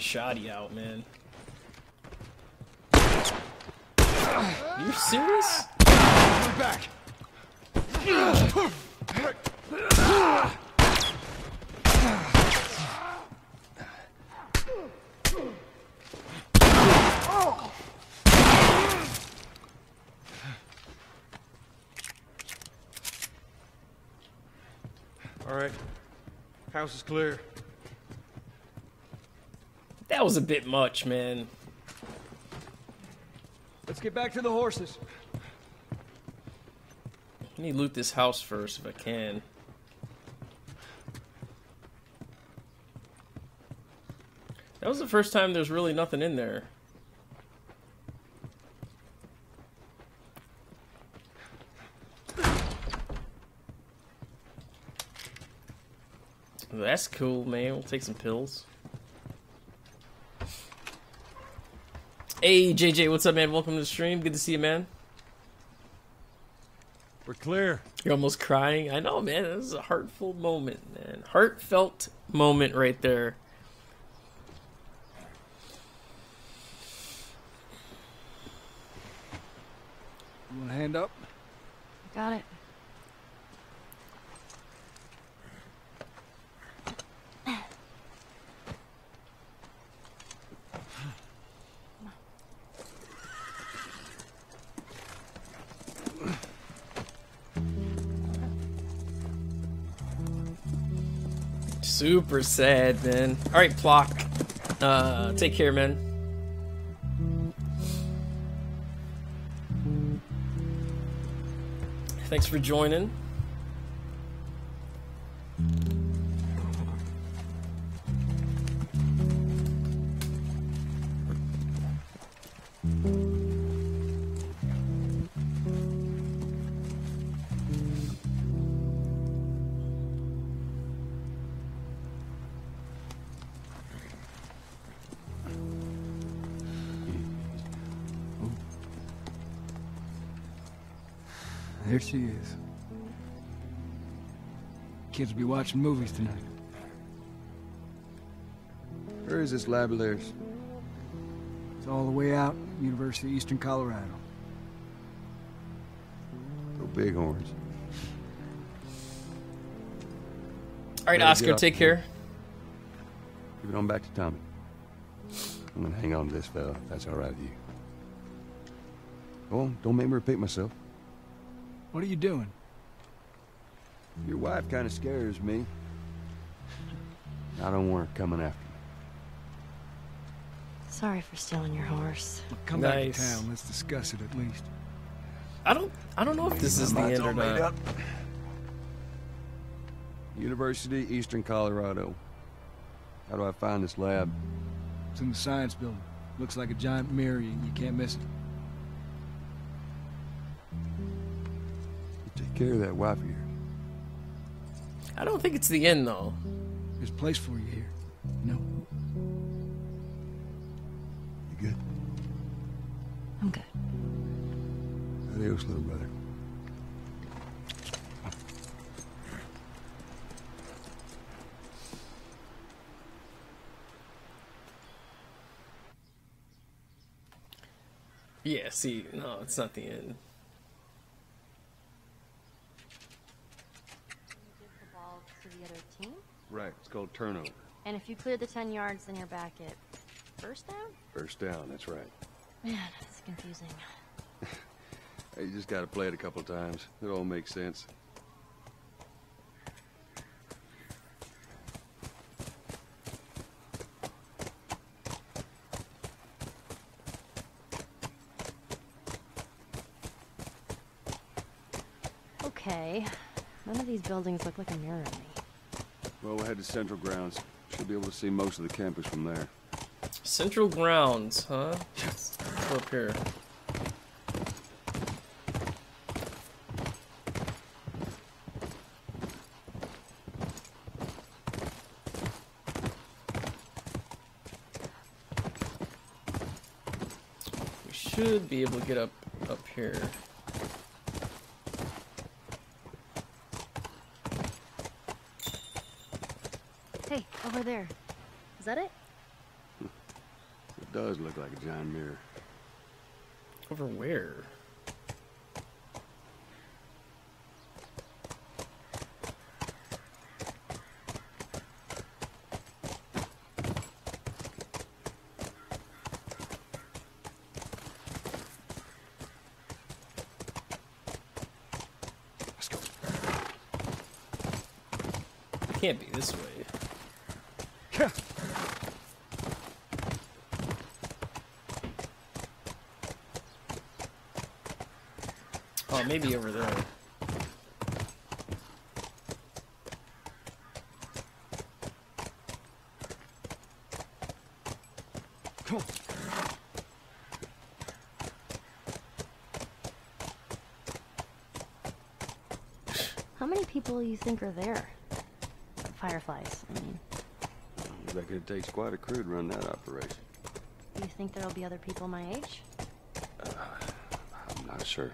Shoddy out, man. You serious? We're back. All right. House is clear. That was a bit much, man. Let's get back to the horses. Let me loot this house first if I can. That was the first time there's really nothing in there. That's cool, man. We'll take some pills. Hey, J J, what's up, man? Welcome to the stream. Good to see you, man. We're clear. You're almost crying. I know, man. This is a heartful moment, man. Heartfelt moment right there. You want a hand up? Got it. Super sad, man. Alright, Plock. Uh, take care, man. Thanks for joining. There she is. Kids will be watching movies tonight. Where is this lab of theirs? It's all the way out, University of Eastern Colorado. Go Bighorns. All right, Oscar, take care. Give it on back to Tommy. I'm gonna hang on to this fella, if that's all right with you. Go on, don't make me repeat myself. What are you doing? Your wife kind of scares me. I don't want her coming after me. Sorry for stealing your horse. Well, come nice. back to town. Let's discuss it at least. I don't. I don't know if this is the end or not. University, Eastern Colorado. How do I find this lab? It's in the science building. Looks like a giant mirror, and you can't miss it. Care of that wife here. I don't think it's the end though. There's a place for you here. No. You good? I'm good. Adios, little brother. Yeah, see, no, it's not the end. Right, it's called turnover. And if you clear the ten yards, then you're back at first down? First down, that's right. Man, that's confusing. You just gotta play it a couple times. It all makes sense. Okay. None of these buildings look like a mirror to me. Well, we'll head to Central Grounds. Should be able to see most of the campus from there. Central Grounds, huh? Yes. Let's go up here. We should be able to get up up here. Hey, over there. Is that it? It does look like a giant mirror. Over where? Let's go. It can't be this way. Oh, maybe over there. Cool. How many people do you think are there? Fireflies, I mean. Looks like it takes quite a crew to run that operation. Do you think there'll be other people my age? Uh, I'm not sure.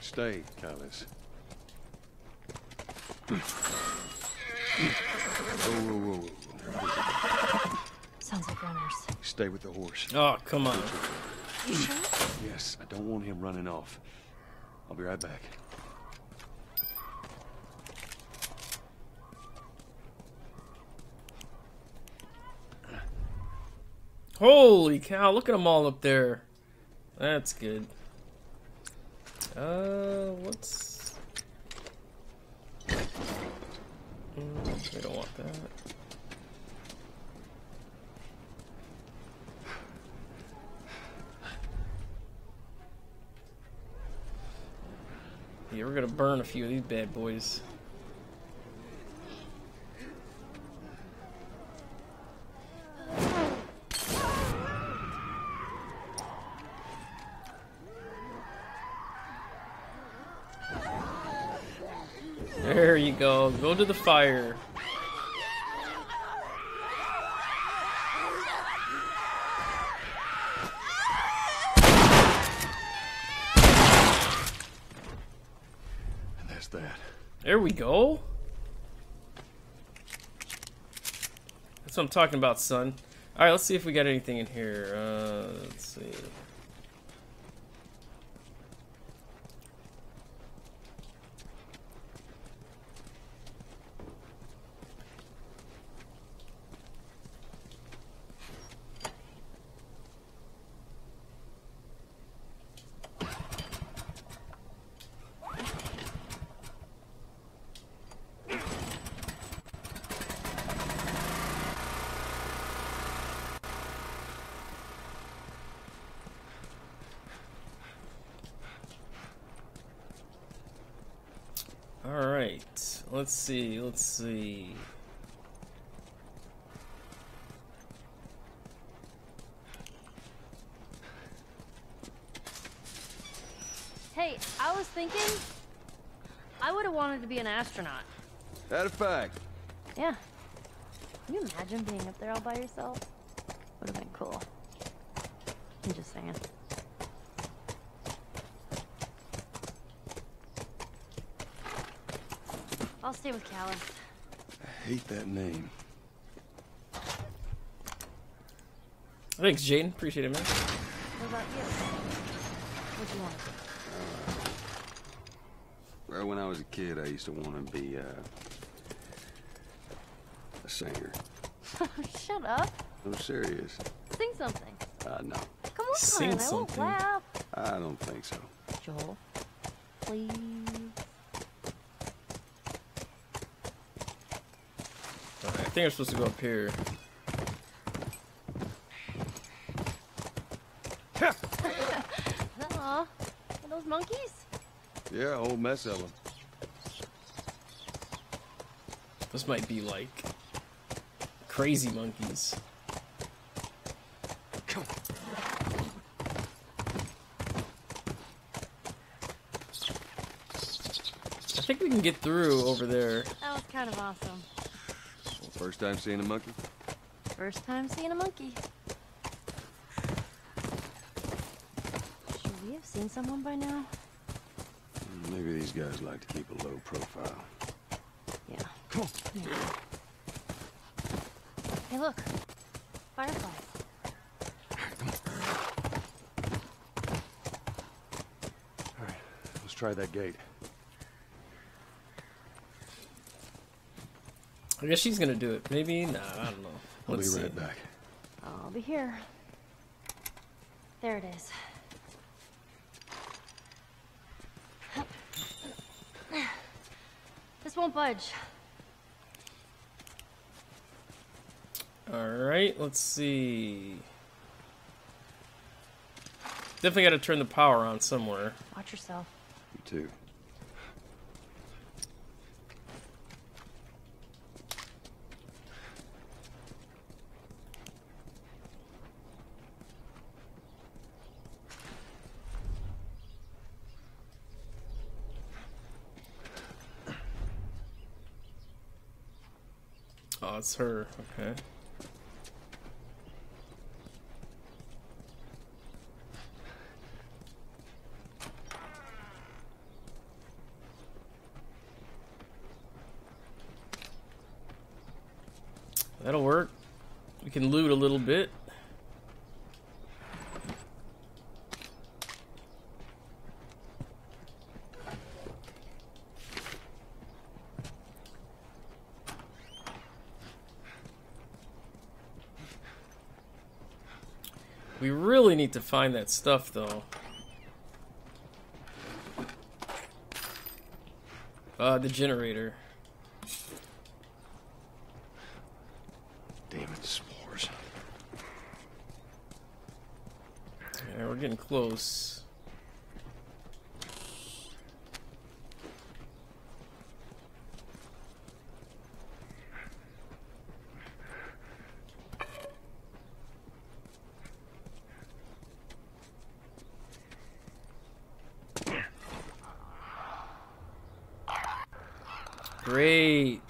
Stay, Callis. Whoa, whoa, whoa, whoa. Sounds like runners. Stay with the horse. Oh, come on. You sure? Yes, I don't want him running off. I'll be right back. Holy cow, look at them all up there. That's good. Uh, what's... We don't want that. Yeah, we're gonna burn a few of these bad boys. There you go. Go to the fire. And there's that. There we go. That's what I'm talking about, son. All right, let's see if we got anything in here. Uh, let's see. Let's see, let's see. Hey, I was thinking I would have wanted to be an astronaut. That a fact? Yeah. Can you imagine being up there all by yourself? Would have been cool. I'm just saying. I'll stay with Callis. I hate that name. Thanks, Jaden. Appreciate it, man. What about you? What do you want? Uh, well, when I was a kid, I used to want to be uh, a singer. Shut up. I'm serious. Sing something. Uh, no. Come on, Sing I something. won't laugh. I don't think so. Joel, please. I think I'm supposed to go up here. Aw, are those monkeys? Yeah, a whole mess of them. This might be like crazy monkeys. Come on. I think we can get through over there. That was kind of awesome. First time seeing a monkey? First time seeing a monkey. Should we have seen someone by now? Maybe these guys like to keep a low profile. Yeah. Come on. Yeah. Hey, look. Fireflies. All right, come on. All right, let's try that gate. I guess she's gonna do it. Maybe? Nah, I don't know. I'll be right back. I'll be here. There it is. This won't budge. Alright, let's see. Definitely gotta turn the power on somewhere. Watch yourself. You too. Oh, it's her. Okay. That'll work. We can loot a little bit. We really need to find that stuff, though. Uh, the generator. we're getting close. Great.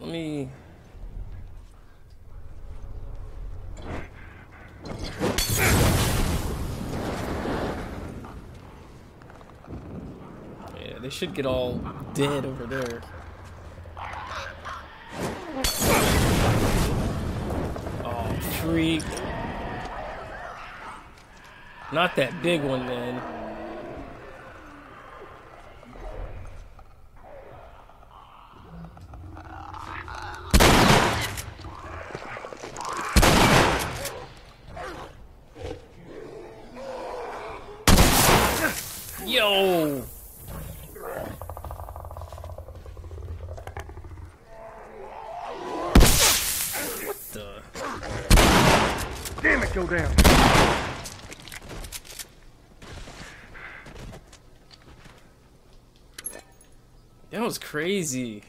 Let me... Yeah, they should get all dead over there. Oh, freak. Not that big one, man. Yo! What the? Damn it, go down! That was crazy.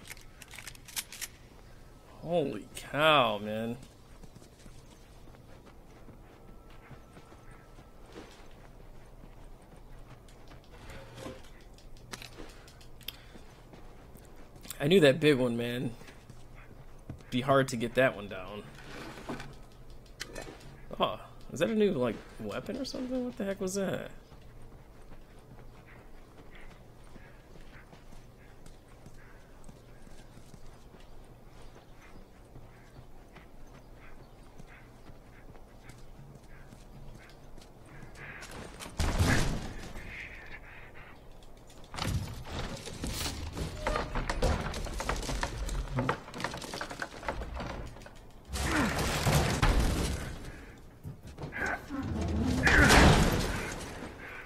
Holy cow, man. I knew that big one, man. Be hard to get that one down. Oh, is that a new, like, weapon or something? What the heck was that?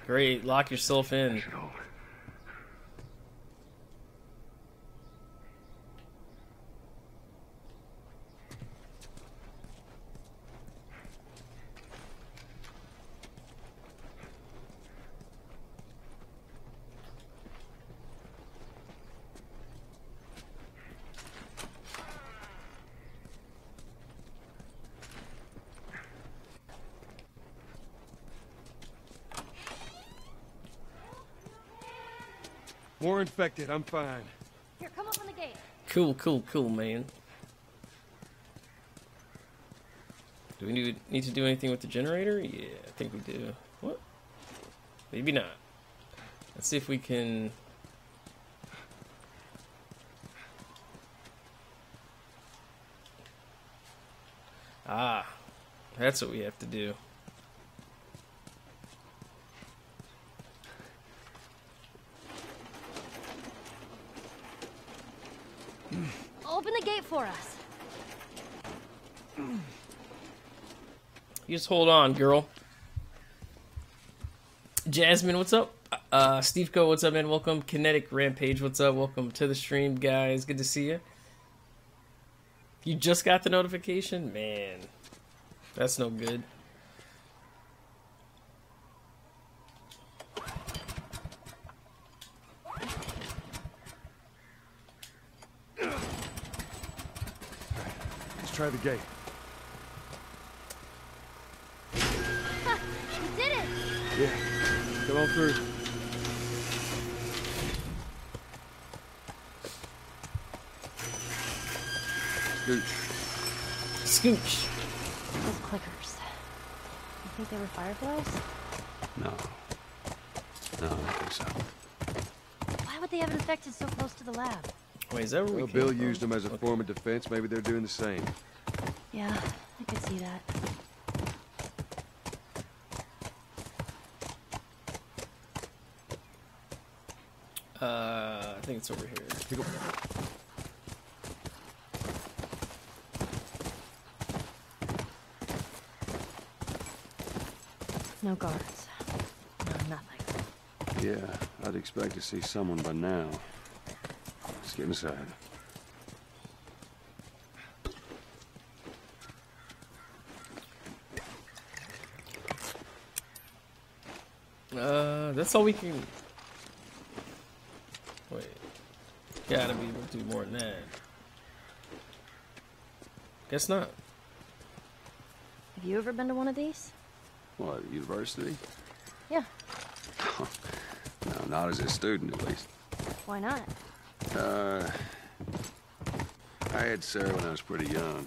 Great, lock yourself in. More infected, I'm fine. Here, come open the gate. Cool, cool, cool, man. Do we need, need to do anything with the generator? Yeah, I think we do. What? Maybe not. Let's see if we can... Ah, that's what we have to do. Open the gate for us. You just hold on, girl. Jasmine, what's up? Uh, Steve Co, what's up, man? Welcome. Kinetic Rampage, what's up? Welcome to the stream, guys. Good to see you. You just got the notification? Man, that's no good. Try the gate. You did it! Yeah, come on through. Scooch. Scooch. Those clickers. You think they were fireflies? No. No, I don't think so. Why would they have infected so close to the lab? Wait, is that where well, we Bill from? used them as a okay. form of defense. Maybe they're doing the same. Yeah, I could see that. Uh, I think it's over here. No guards. No nothing. Yeah, I'd expect to see someone by now. Let's get inside. Uh, that's all we can... Wait. Gotta be able to do more than that. Guess not. Have you ever been to one of these? What, university? Yeah. No, not as a student, at least. Why not? Uh... I had Sarah when I was pretty young.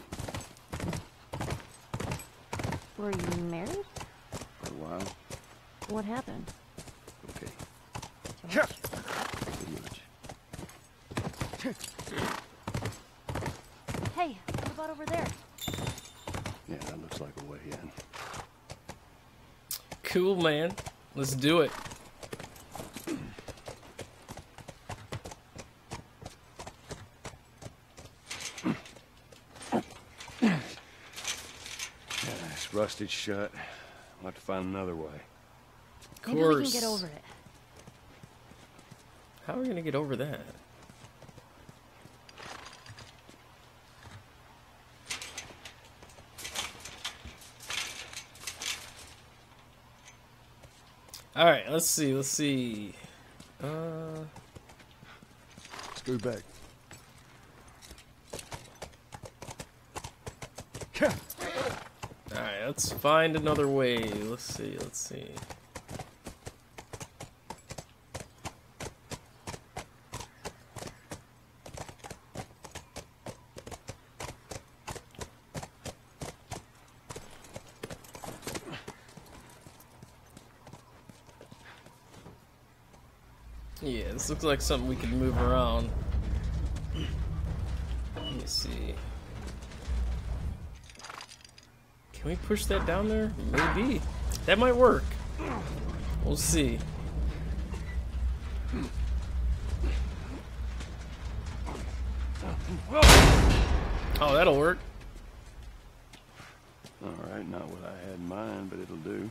Were you married? For a while. What happened? Okay. Yeah. Pretty much. Hey, what about over there? Yeah, that looks like a way in. Cool, man. Let's do it. Yeah, it's rusted shut. We'll have to find another way. Of course. Maybe we can get over it. How are we gonna get over that? All right, let's see. Let's see. Uh, let's go back. All right, let's find another way. Let's see. Let's see. Yeah, this looks like something we can move around. Let me see. Can we push that down there? Maybe. That might work. We'll see. Oh, that'll work. Alright, not what I had in mind, but it'll do.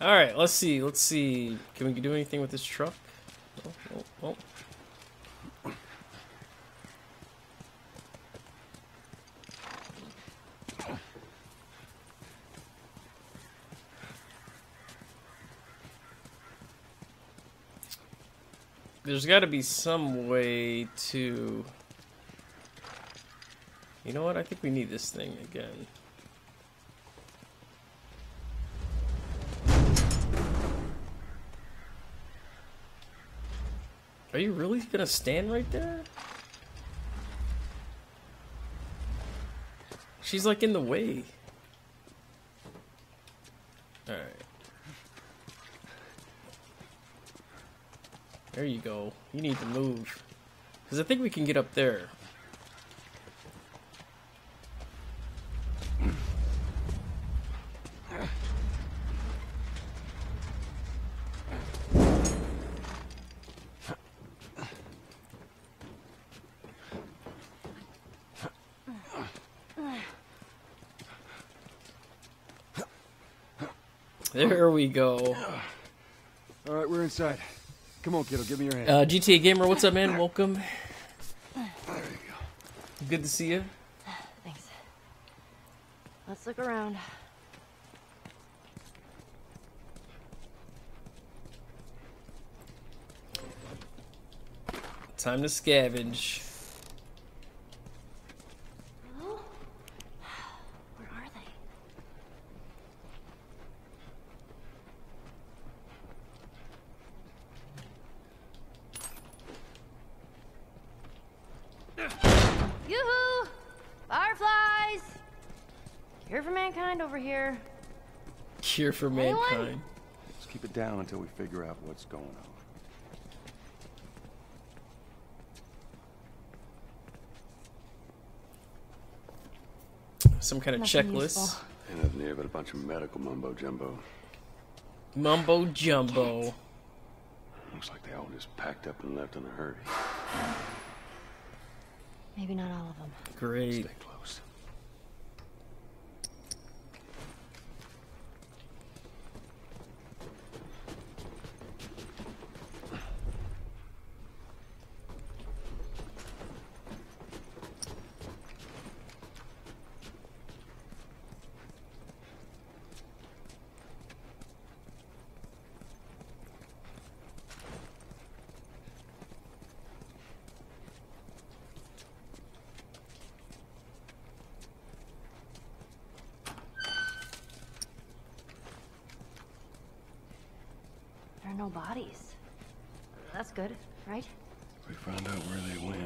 All right, let's see. Let's see. Can we do anything with this truck? Oh, oh, oh. There's got to be some way to. You know what? I think we need this thing again. Are you really gonna stand right there? She's like in the way. Alright. There you go. You need to move. Because I think we can get up there. There we go. All right, we're inside. Come on, kiddo, give me your hand. Uh, G T A Gamer, what's up, man? Welcome. There you go. Good to see you. Thanks. Let's look around. Time to scavenge. Yoo-hoo! Fireflies! Cure for mankind over here. Cure for Mankind. Anyone? Let's keep it down until we figure out what's going on. Some kind of Nothing checklist. Useful. Ain't nothing here but a bunch of medical mumbo jumbo. Mumbo jumbo. Can't. Looks like they all just packed up and left in a hurry. Maybe not all of them. Great. Stay close. No bodies. That's good, right? We found out where they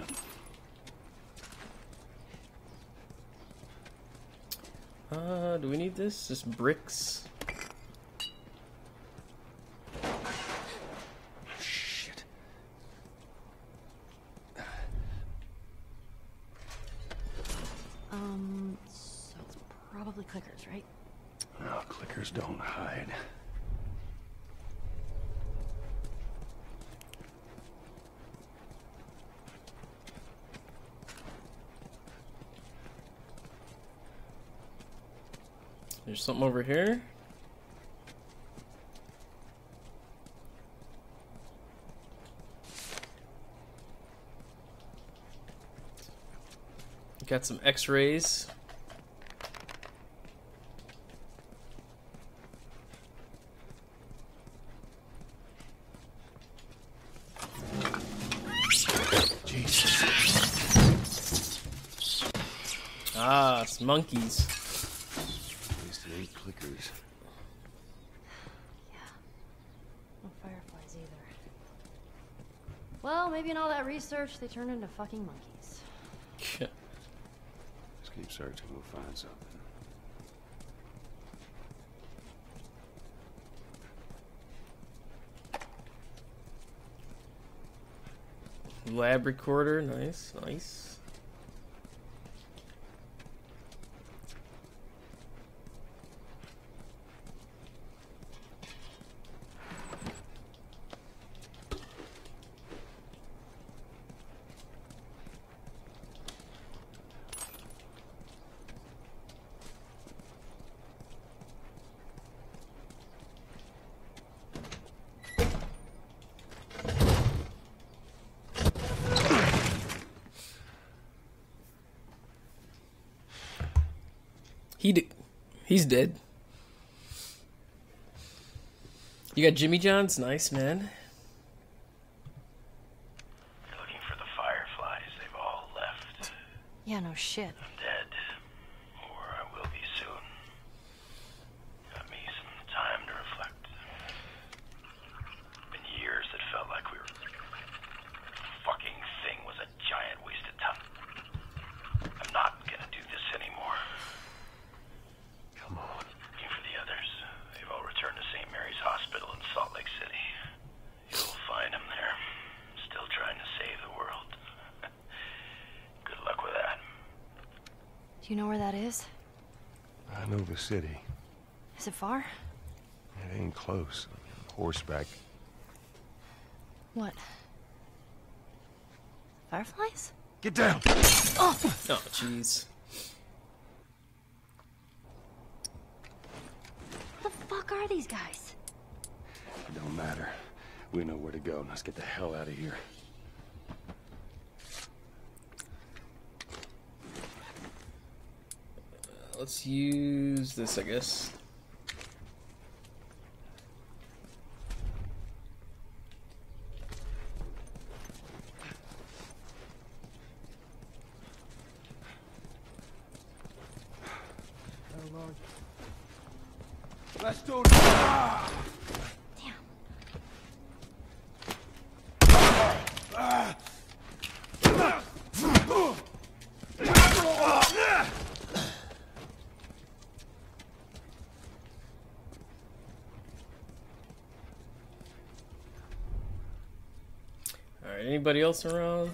went. Uh, do we need this? Just bricks. Shit. Um, so it's probably clickers, right? No, clickers don't hide. There's something over here. Got some x-rays. Jesus. Ah, it's monkeys. Clickers. Yeah. No fireflies either. Well, maybe in all that research, they turned into fucking monkeys. Yeah. Just keep searching, we'll find something. Lab recorder, nice, nice. He d he's dead. You got Jimmy John's? Nice, man. You're looking for the Fireflies. They've all left. Yeah, no shit. I'm dead. Or I will be soon. Got me some time to reflect. It's been years that felt like we were... The fucking thing was a giant waste of time. I'm not gonna do this anymore. Looking for the others. They've all returned to Saint Mary's Hospital in Salt Lake City. You'll find them there. Still trying to save the world. Good luck with that. Do you know where that is? I know the city. Is it far? It ain't close. I mean, horseback. What? Fireflies? Get down! Oh, jeez. Oh, are these guys? It don't matter. We know where to go. Let's get the hell out of here. Uh, let's use this, I guess. Alright, anybody else around?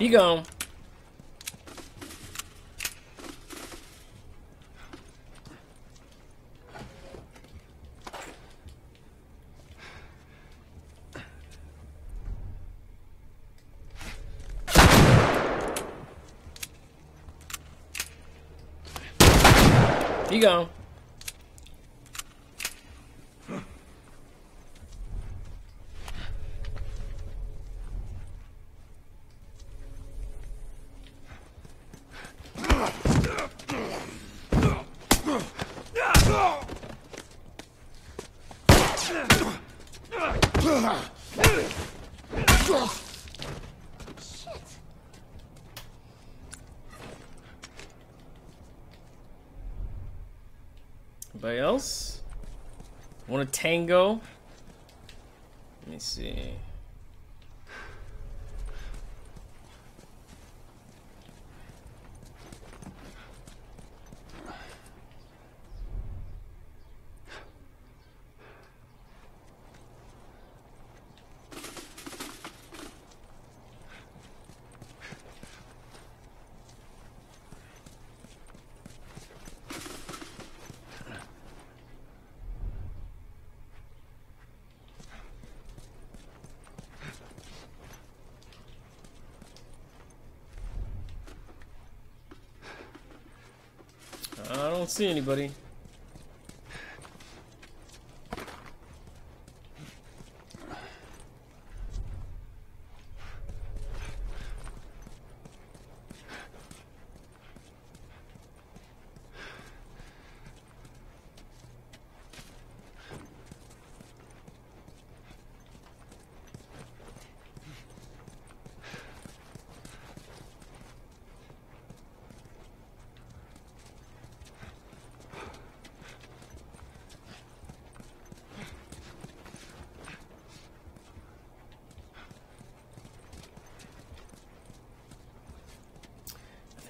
He gone. He gone. Anybody else? Want a tango? Let me see. I don't see anybody.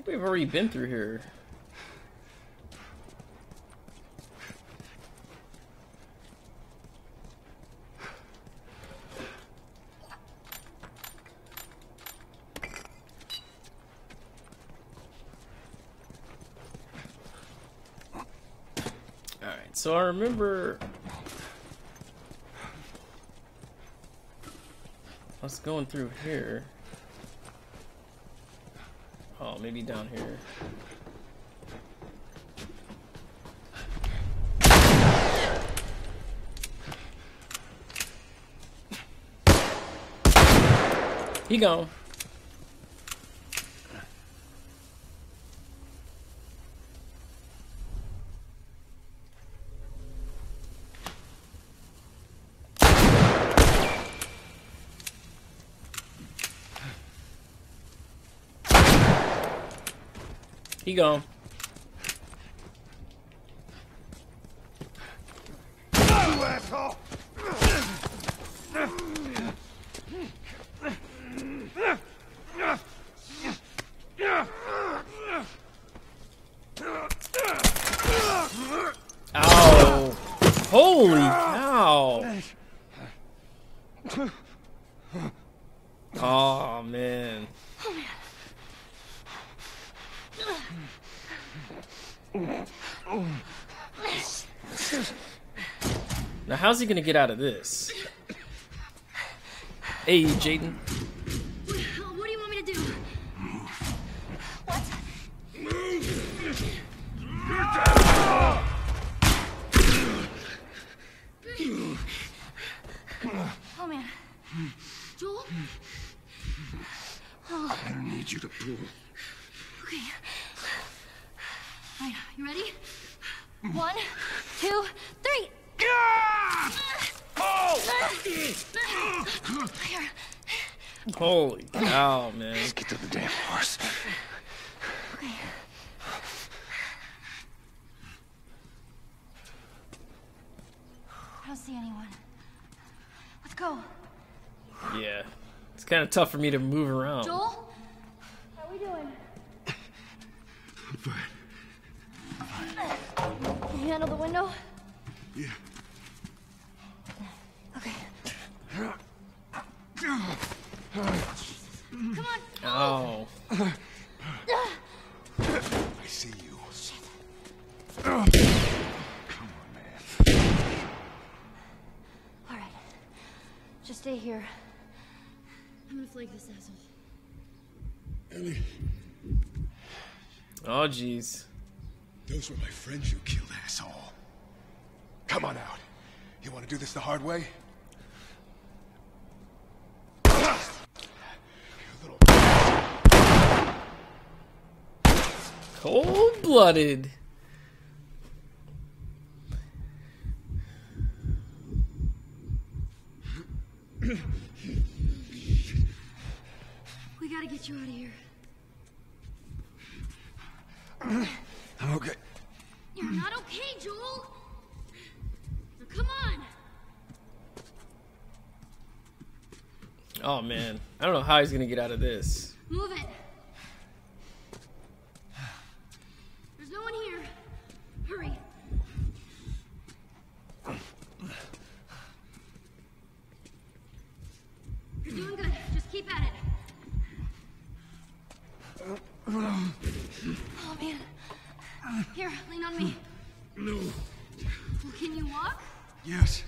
We've already been through here. All right, so I remember. I was going through here. Oh, maybe down here. He gone. He gone. You asshole! Ow! Holy cow! Oh man. Now how's he gonna get out of this? Hey, Jaden. What do you want me to do? What? Okay. All right, you ready? One, two, three. Oh! Holy cow, man. Let's get to the damn horse. Okay. I don't see anyone. Let's go. Yeah. It's kind of tough for me to move around. Joel? How are we doing? I'm fine. I'm fine. Can you handle the window? Yeah. Okay. Come on. Oh. I see you. Shit. Come on, man. All right. Just stay here. I'm gonna flake this asshole. Ellie. Oh, jeez. Those were my friends you killed, asshole. Come on out. You want to do this the hard way? Cold-blooded. We gotta get you out of here. I'm okay. You're not okay, Joel. Now come on. Oh man, I don't know how he's gonna get out of this. Move it. There's no one here. Hurry. You're doing good. Just keep at it. Oh man. Here, lean on me. No. Well, can you walk? Yes.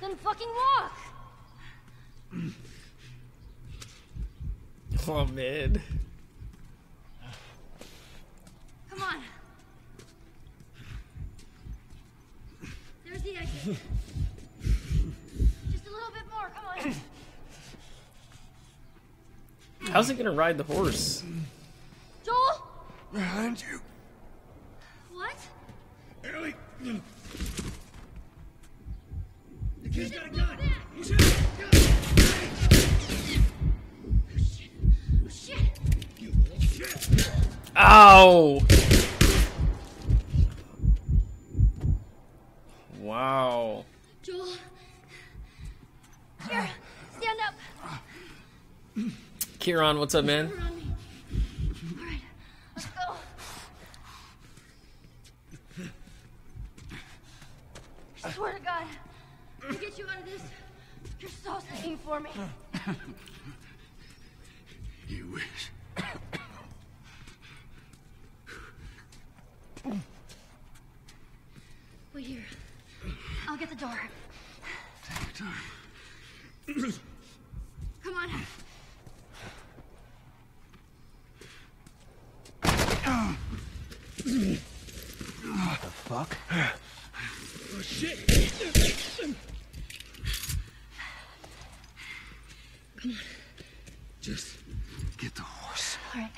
Then fucking walk. Oh man. Come on. There's the exit. Just a little bit more. Come on. How's it gonna ride the horse? Joel? Behind you. What? Ellie. You kid's got a gun. You should have got a gun. Oh shit. Oh shit. You little shit. Ow. Wow. Joel. Here. Stand up. Kieran, what's up, man? I swear to God, to get you out of this, you're so sticking for me. You wish. Wait here. I'll get the door. Take your time. Come on. What the fuck? Oh, shit. Come on. Just get the horse. All right.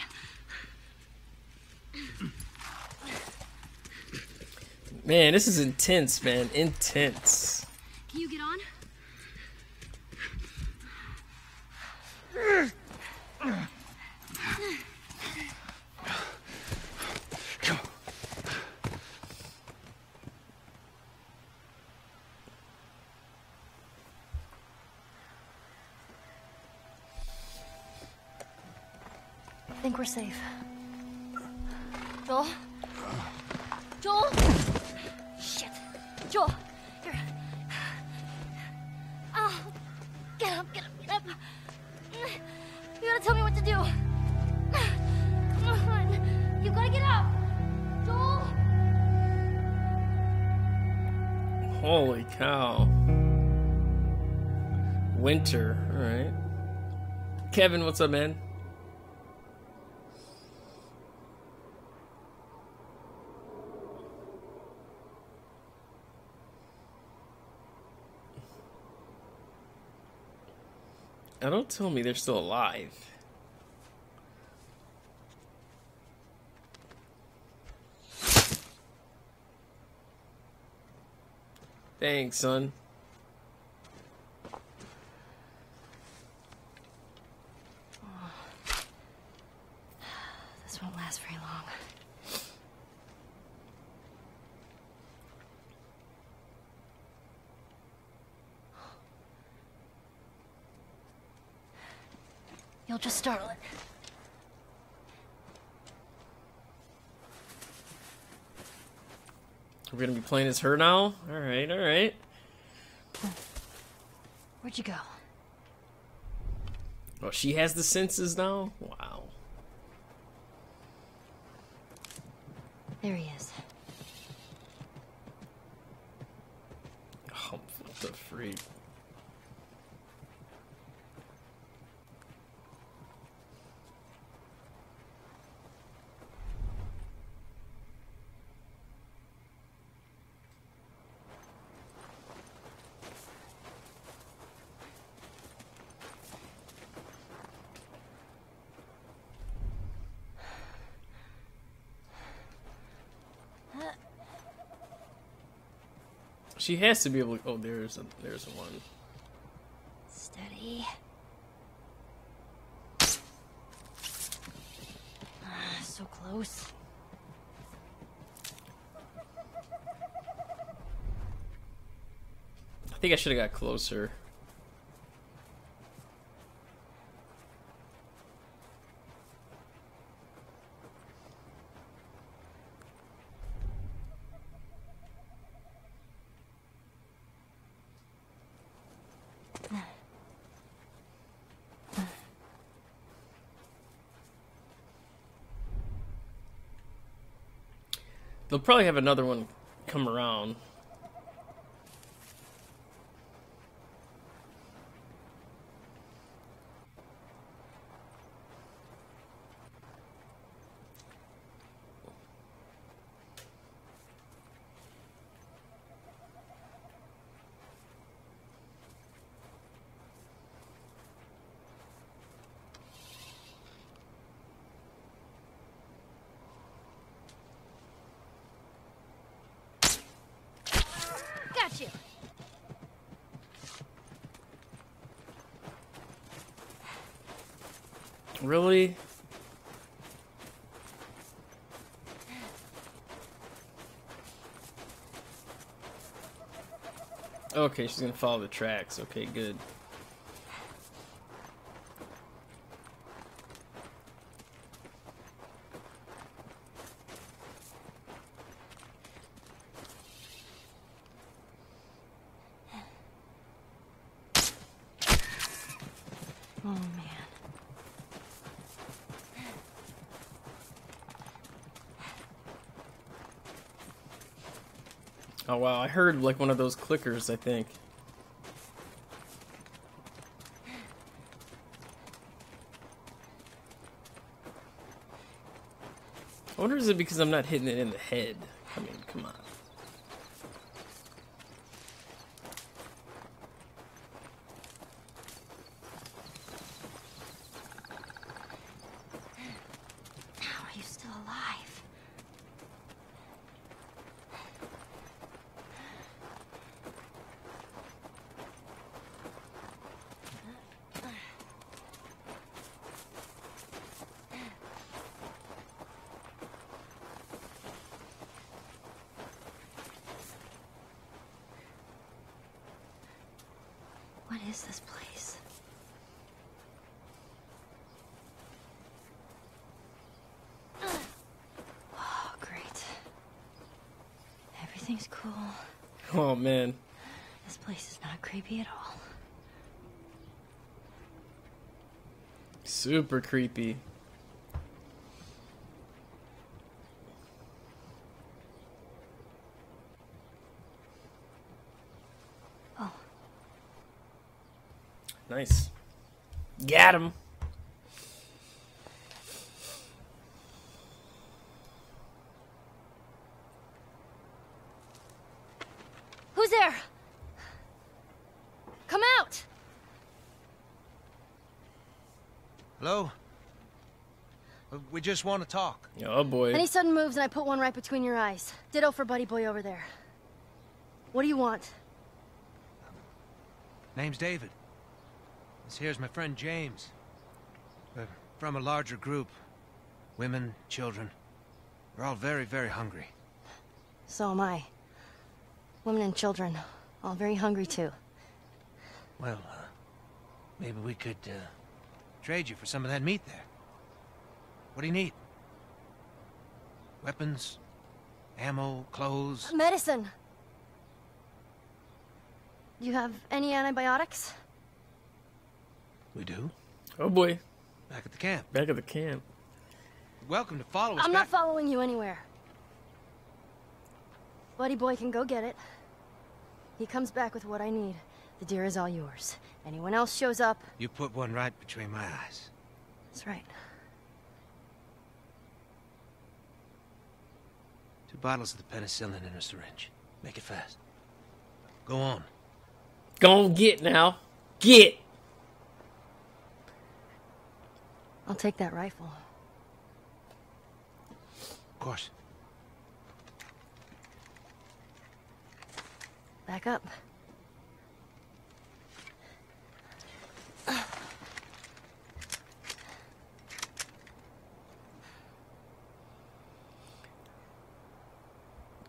Man, this is intense, man. Intense. Can you get on? I think we're safe. Joel? Joel? Shit. Joel, here. Oh, get up, get up, get up. You gotta tell me what to do. Come on. You gotta get up. Joel? Holy cow. Winter. All right. Kevin, what's up, man? Now don't tell me they're still alive. Thanks, son. This won't last very long. You'll just startle it. We're gonna be playing as her now? Alright, alright. Where'd you go? Oh, she has the senses now? Wow. There he is. Oh, what the freak. She has to be able to. Oh, there's a, there's one. Steady. Ah, so close. I think I should have got closer. They'll probably have another one come around. Really? Okay, she's gonna follow the tracks. Okay, good. Oh wow, I heard like one of those clickers, I think. I wonder is it because I'm not hitting it in the head? I mean, come on. Oh man. This place is not creepy at all. Super creepy. Oh. Nice. Got him. Just want to talk. Oh boy. Any sudden moves and I put one right between your eyes. Ditto for buddy boy over there. What do you want? Name's David. This here's my friend James. We're from a larger group. Women, children. We're all very, very hungry. So am I. Women and children, all very hungry too. Well, uh, maybe we could uh, trade you for some of that meat there. What do you need? Weapons, ammo, clothes... Medicine! Do you have any antibiotics? We do. Oh boy. Back at the camp. Back at the camp. Welcome to follow us. I'm not following you anywhere. Buddy boy can go get it. He comes back with what I need. The deer is all yours. Anyone else shows up... You put one right between my eyes. That's right. Two bottles of the penicillin in a syringe. Make it fast. Go on. Go on, get now. Get! I'll take that rifle. Of course. Back up.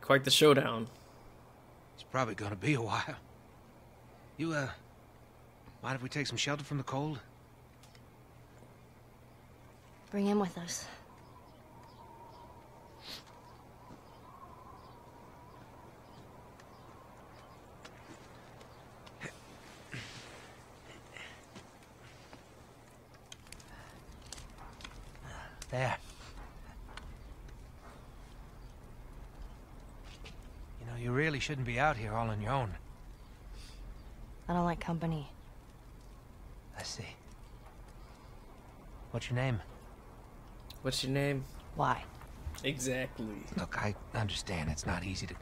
Quite the showdown. It's probably gonna be a while. You, uh, mind if we take some shelter from the cold? Bring him with us. There. You know, you really shouldn't be out here all on your own. I don't like company. I see. What's your name? What's your name? Why? Exactly. Look, I understand it's not easy to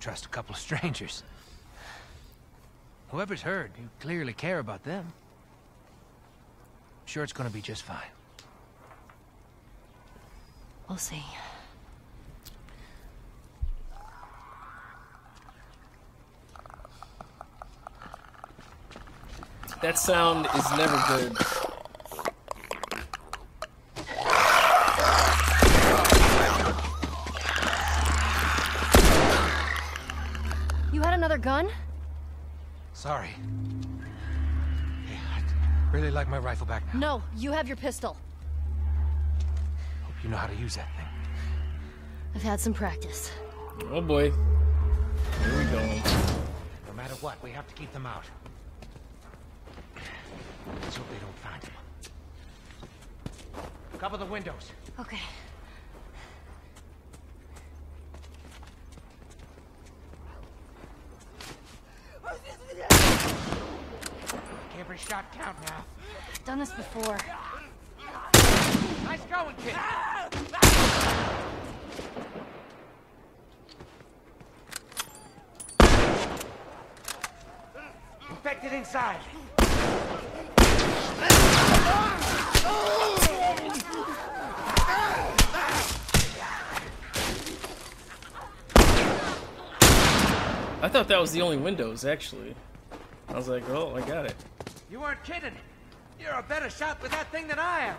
trust a couple of strangers. Whoever's heard, you clearly care about them. I'm sure it's gonna be just fine. We'll see. That sound is never good. You had another gun? Sorry. Hey, I'd really like my rifle back now. No, you have your pistol. You know how to use that thing. I've had some practice. Oh boy. Here we go. No matter what, we have to keep them out. Let's hope they don't find him. Cover the windows. Okay. Every shot count now. I've done this before. Nice going, kid. Infected inside. I thought that was the only windows, actually. I was like, oh, I got it. You weren't kidding. You're a better shot with that thing than I am.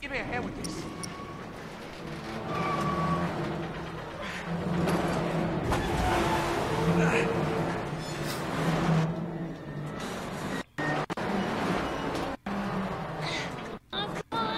Give me a hand with this. Oh, come on.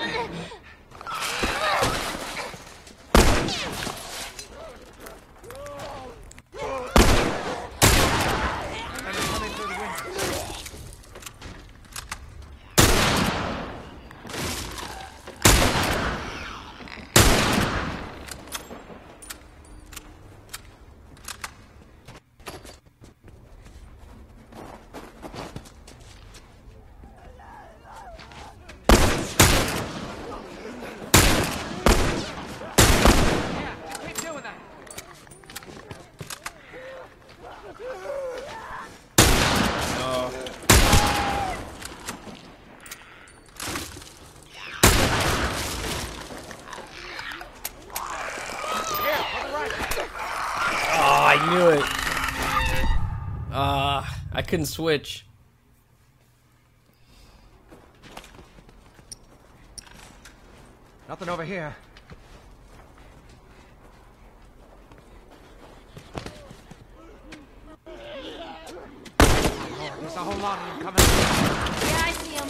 I couldn't switch. Nothing over here. There's a whole lot of them coming. Yeah, I see them.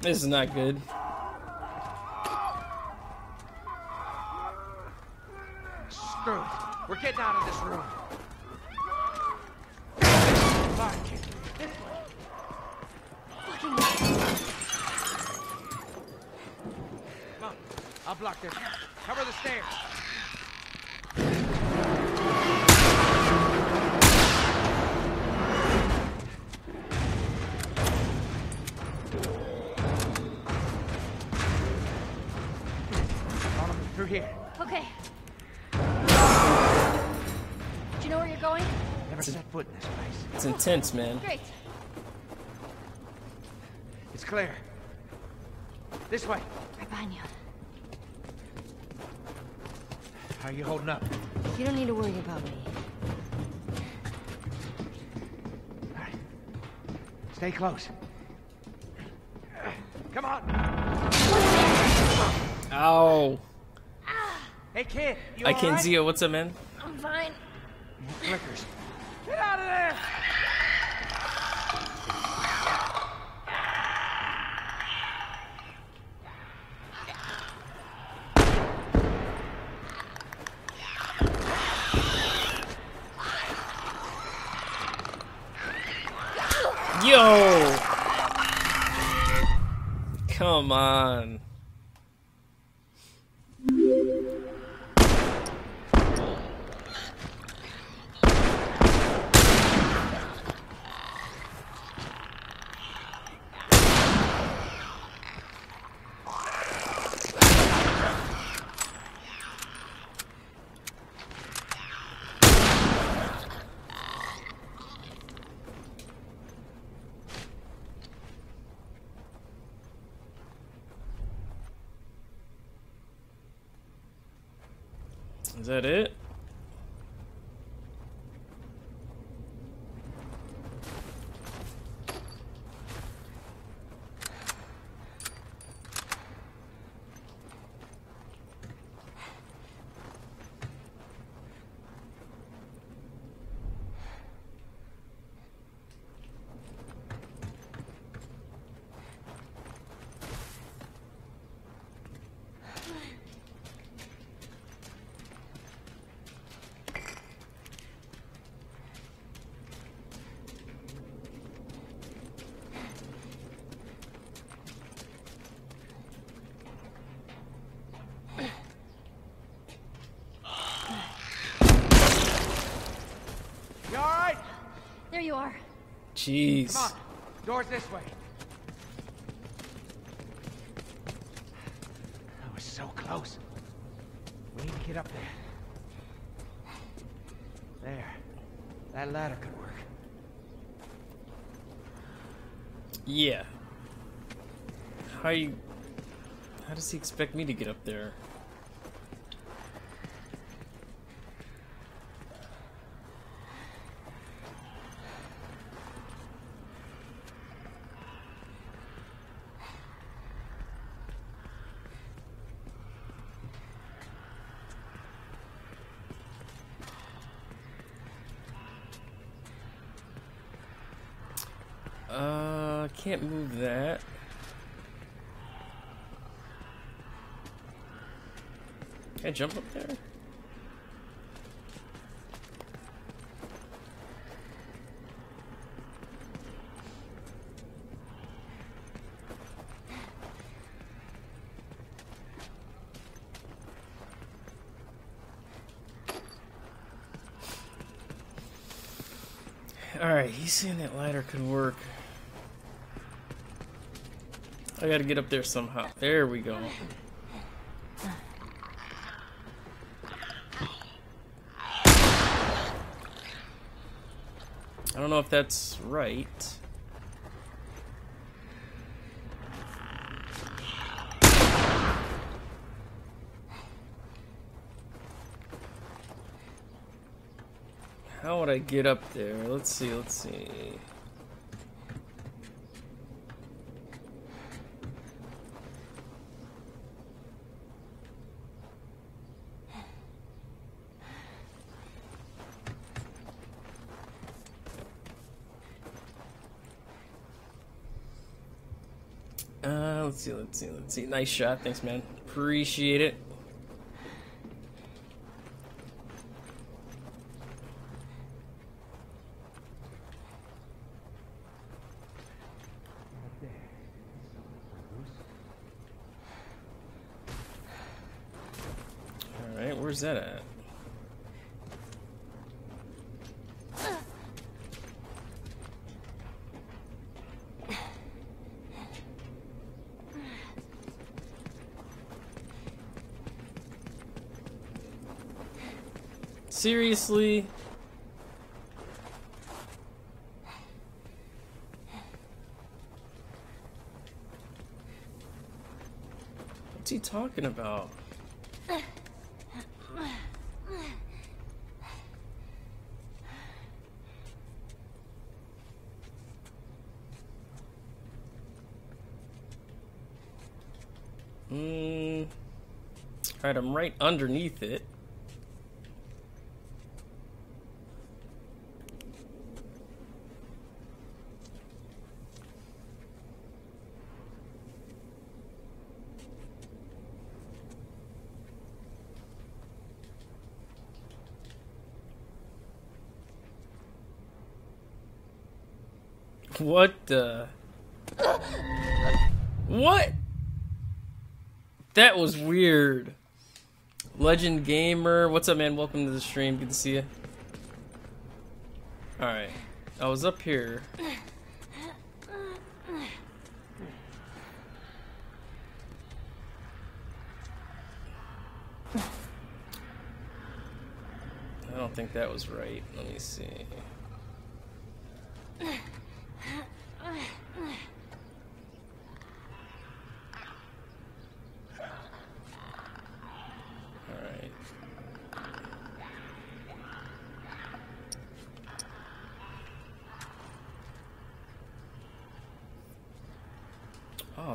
This is not good. Screw it. We're getting out of this room. This way. Come on. I'll block this. Cover the stairs. Here. Okay. Do you know where you're going? Never set foot in this place. It's intense, man. Great. It's clear. This way. Right behind you. How are you holding up? You don't need to worry about me. All right. Stay close. Come on. Ow. Hey kid, you I can't see you. What's up, man? I'm fine. Clickers. Get out of there! Yo! Come on. Is that it? There you are. Jeez. Come on. Doors this way. That was so close. We need to get up there. There. That ladder could work. Yeah. How you? How does he expect me to get up there? can't move that. Can I jump up there? Alright, he's saying that ladder could work. I gotta get up there somehow. There we go. I don't know if that's right. How would I get up there? Let's see, let's see. Uh, let's see, let's see, let's see. Nice shot, thanks man. Appreciate it. Where's that at? Seriously? What's he talking about? Mm. Alright, I'm right underneath it. What the? What? That was weird. Legend Gamer, what's up, man? Welcome to the stream. Good to see you. All right, I was up here. I don't think that was right. Let me see.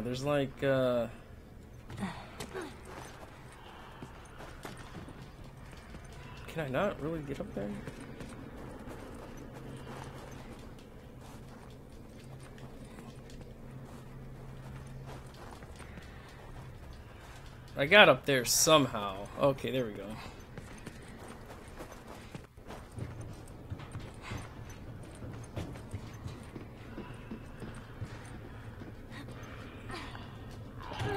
There's like, uh... can I not really get up there? I got up there somehow. Okay, there we go.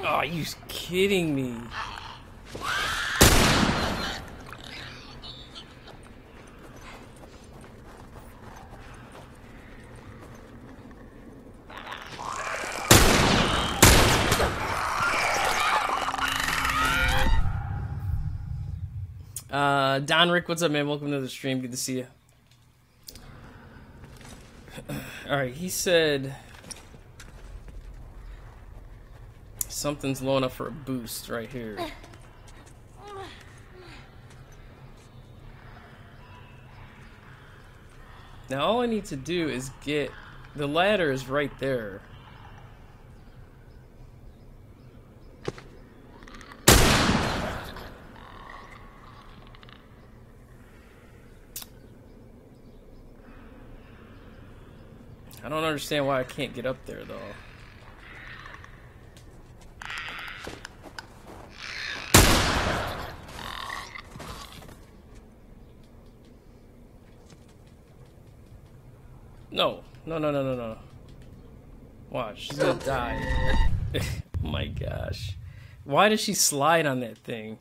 Are you kidding me? Uh, Don Rick, what's up, man? Welcome to the stream. Good to see you. All right, he said something's low enough for a boost right here. Now all I need to do is get... the ladder is right there. I don't understand why I can't get up there, though. No, no, no, no, no, no. Watch, she's gonna die. My gosh. Why does she slide on that thing?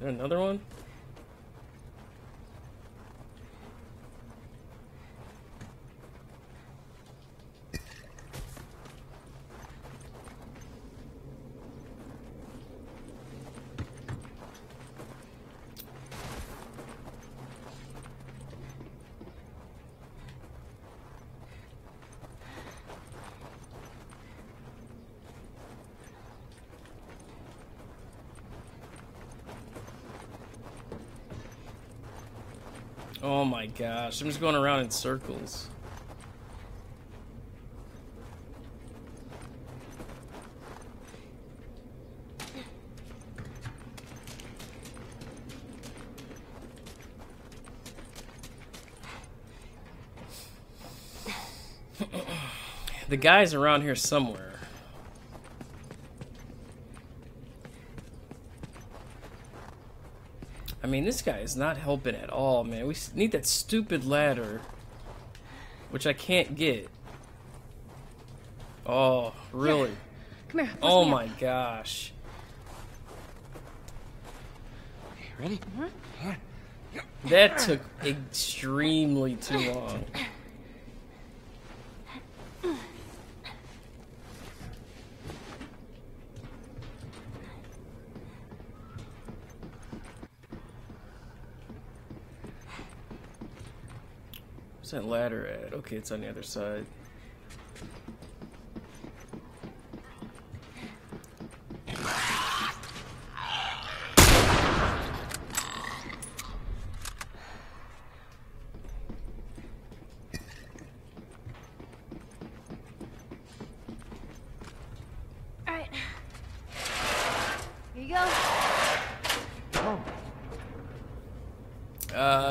Another one? Oh my gosh, I'm just going around in circles. The guy's around here somewhere. I mean, this guy is not helping at all, man. We need that stupid ladder, which I can't get. Oh, really? Come here. Oh my gosh. Ready? That took extremely too long. Where's that ladder at? Okay, it's on the other side.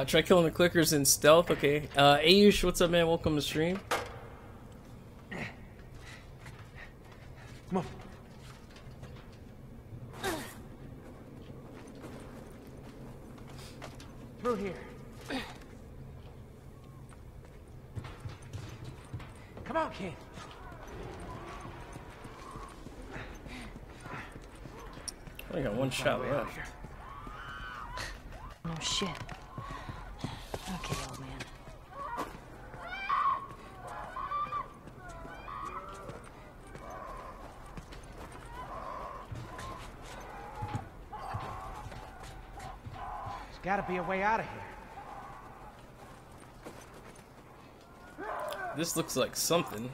Try killing the clickers in stealth. Okay. Uh, Ayush, what's up, man? Welcome to stream. Come on. Through here. Come on, kid. I only got one shot left. No shit. Okay, old man. There's gotta be a way out of here. This looks like something.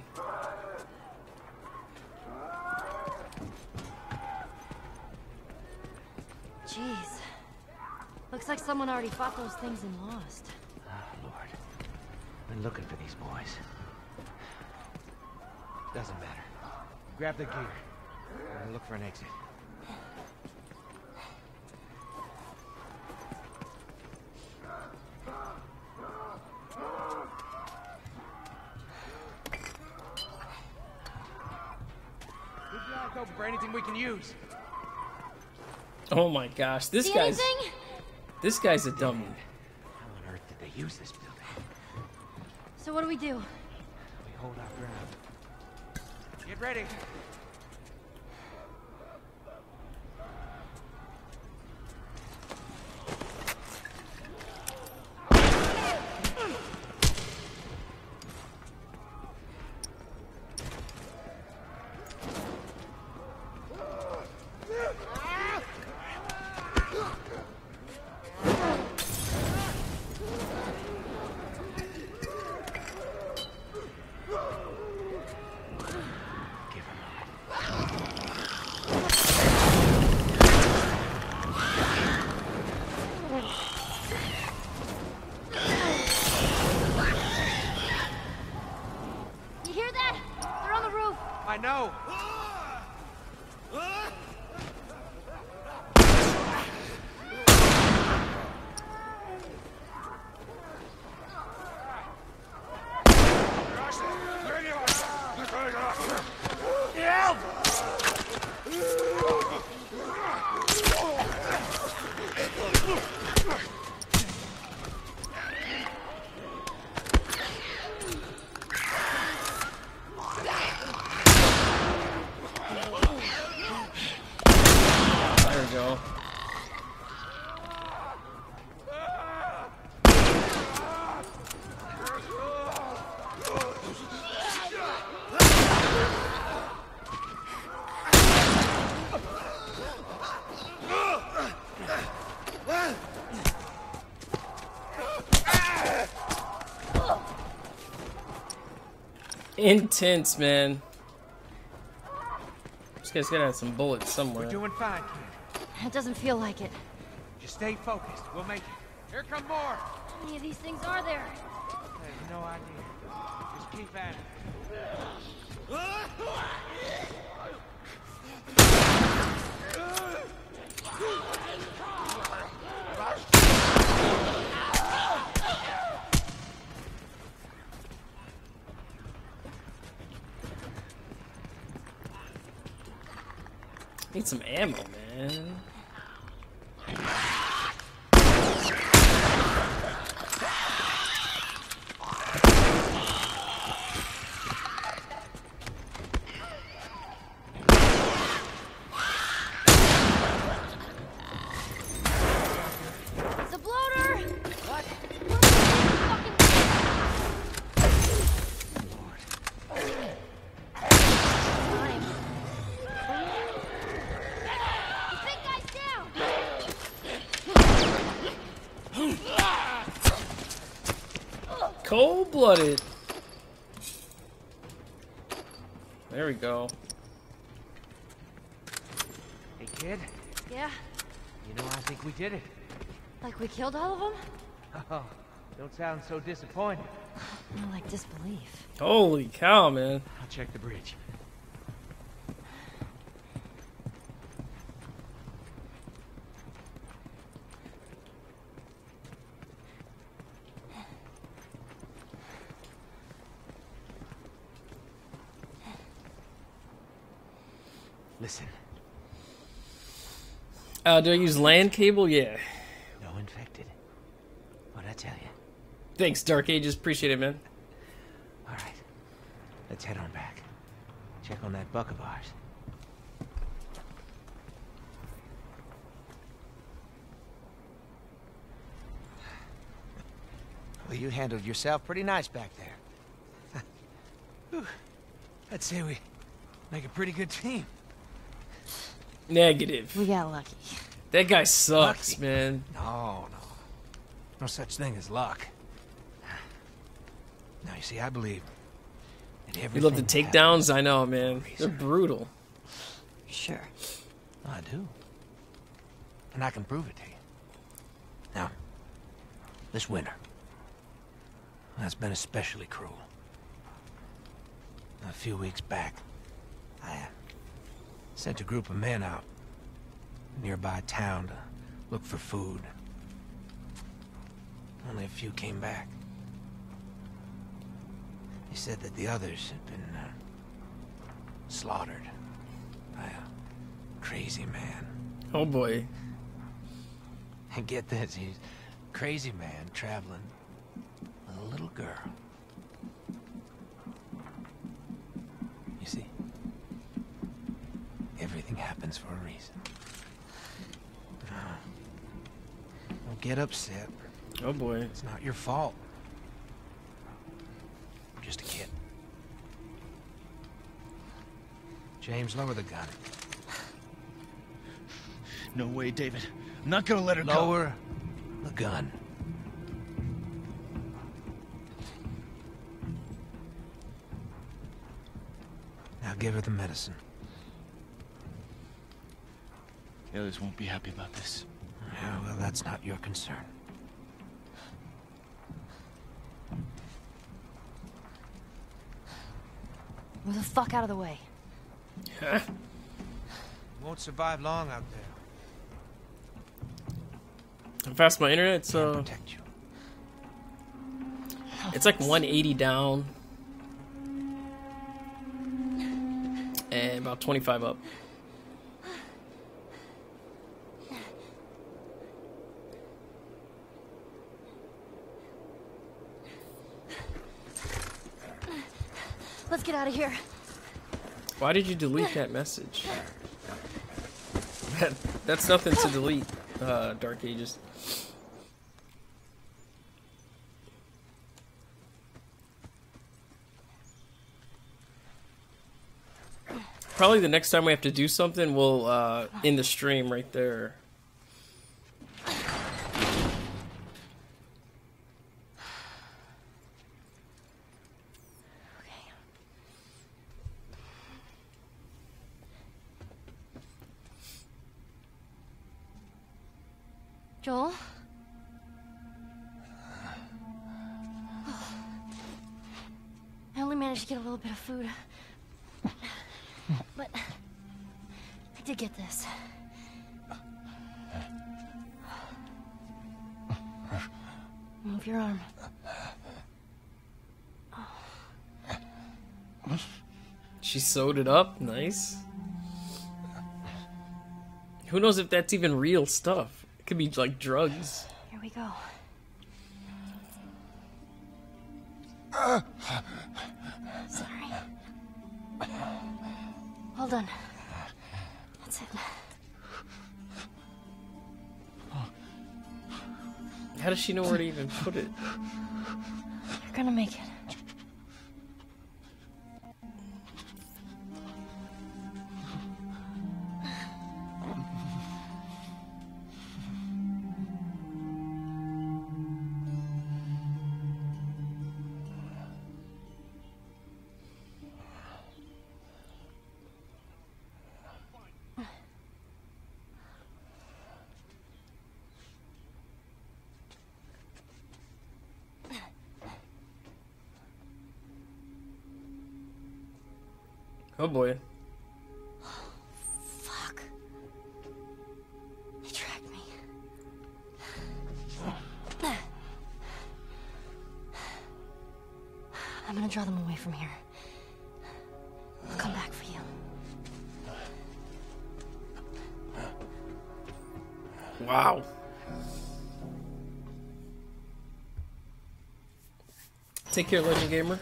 Jeez. Looks like someone already fought those things and lost. Been looking for these boys. Doesn't matter. Grab the gear and look for an exit. Keep your eyes open for anything we can use. Oh my gosh, this See guy's anything? This guy's a dummy. How on earth did they use this building? So what do we do? We hold our ground. Get ready. todo. Intense, man. This guy's gotta have some bullets somewhere. We're doing fine, kid. It doesn't feel like it. Just stay focused. We'll make it. Here come more. How many of these things are there? I have no idea. Just keep at it. Need some ammo, man. Cold-blooded. There we go. Hey, kid. Yeah? You know, I think we did it. Like we killed all of them? Oh, don't sound so disappointed. More like disbelief. Holy cow, man. I'll check the bridge. Listen. Uh, do I use land cable? Yeah. No infected. What'd I tell you? Thanks, Dark Ages. Appreciate it, man. All right. Let's head on back. Check on that buck of ours. Well, you handled yourself pretty nice back there. I'd say we make a pretty good team. Negative. We got lucky. That guy sucks, lucky. Man. No, no. No such thing as luck. Now, you see, I believe that everything. You love the takedowns? I know, man. They're brutal. Sure. I do. And I can prove it to you. Now, this winter, that's been especially cruel. A few weeks back, I... sent a group of men out nearby town to look for food. Only a few came back. They said that the others had been uh, slaughtered by a crazy man. Oh boy. And get this, he's a crazy man traveling with a little girl. You see? Everything happens for a reason. Don't get upset. Oh boy. It's not your fault. You're just a kid. James, lower the gun. No way, David. I'm not gonna let her go. Lower the gun. Now give her the medicine. The others won't be happy about this. Yeah, well, that's not your concern. Move the fuck out of the way. Yeah. You won't survive long out there. How fast my internet, so... protect you. It's like one eighty down. And about twenty-five up. Let's get out of here. Why did you delete that message? that, that's nothing to delete, uh, Dark Ages. Probably the next time we have to do something, we'll uh, end the stream right there. Joel? Oh. I only managed to get a little bit of food. But I did get this. Move your arm. Oh. She sewed it up. Nice. Who knows if that's even real stuff? It could be like drugs. Here we go. Sorry. Well done. That's it. How does she know where to even put it? You're gonna make it. Oh boy. Oh, fuck. He tracked me. I'm gonna draw them away from here. I'll come back for you. Wow. Take care, Legend Gamer.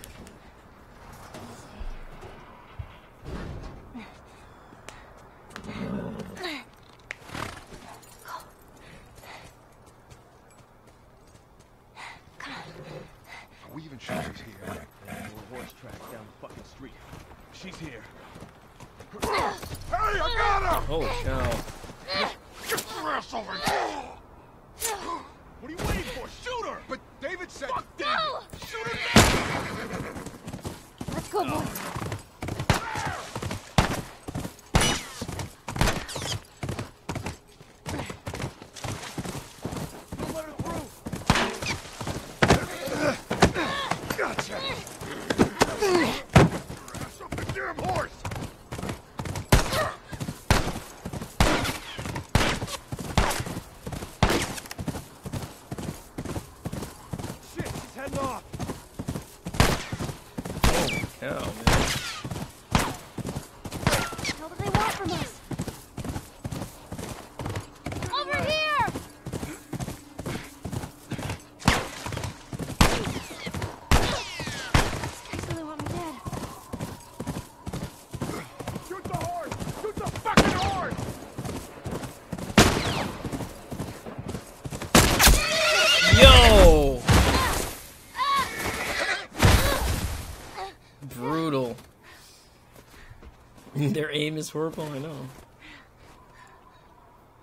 Their aim is horrible, I know.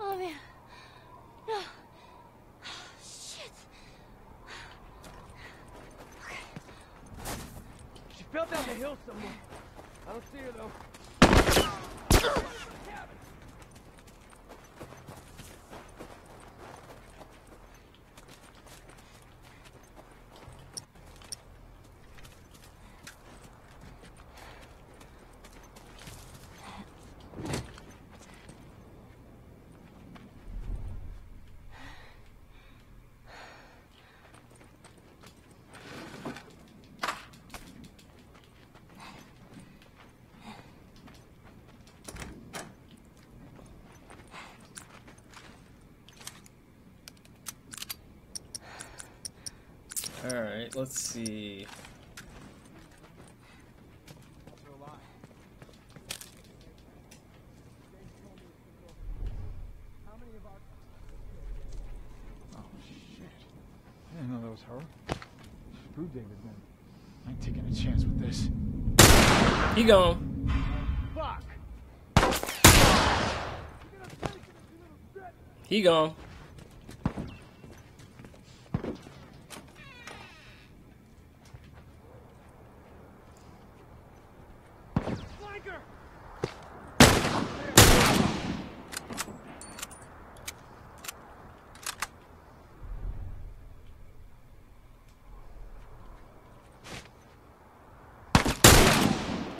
Oh man. No. Oh, shit. Okay. She fell down the hill somewhere. I don't see her though. Alright, let's see. was her. Screw David, man. I ain't taking a chance with this. He gone. Fuck. He gone.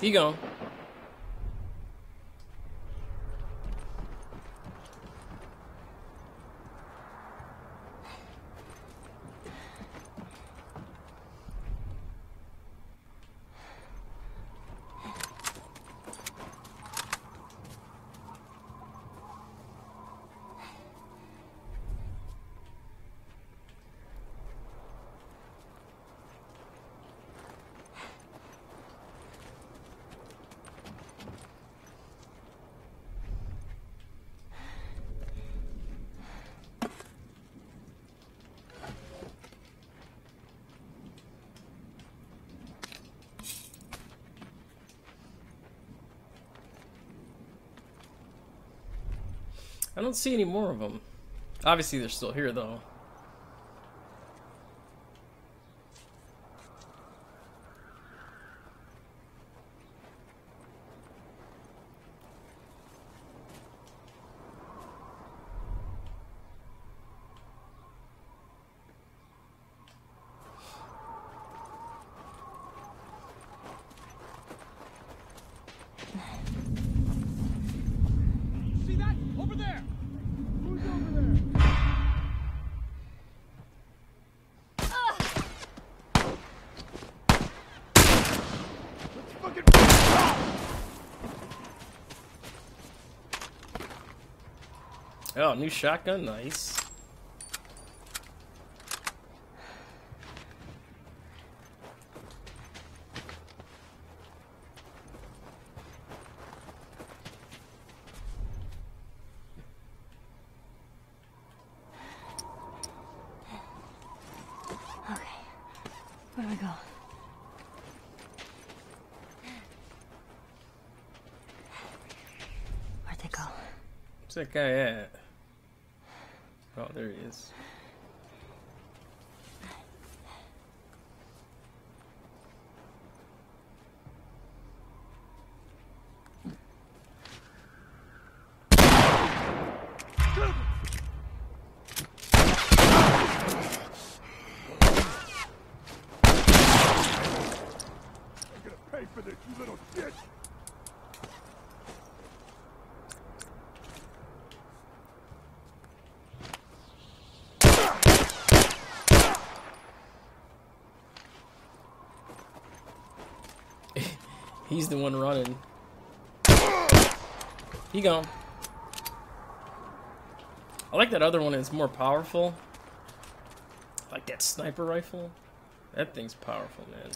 He gone. I don't see any more of them. Obviously, they're still here, though. Oh, new shotgun, nice. Okay, where do I go? Where'd they go? Where's that guy at? Oh, there he is. He's the one running. He gone. I like that other one. It's more powerful. Like that sniper rifle. That thing's powerful, man.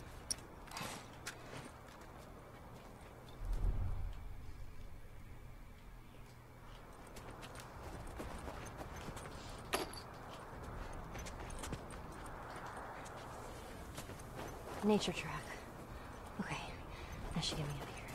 Nature track. Should get me out of here.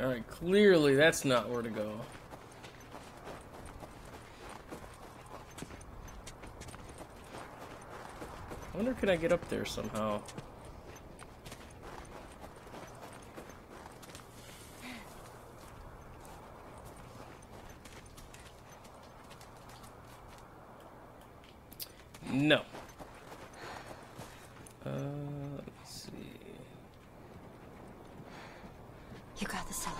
All right, clearly that's not where to go. I wonder, can I get up there somehow? No. Uh, let's see. You got this, Ellie.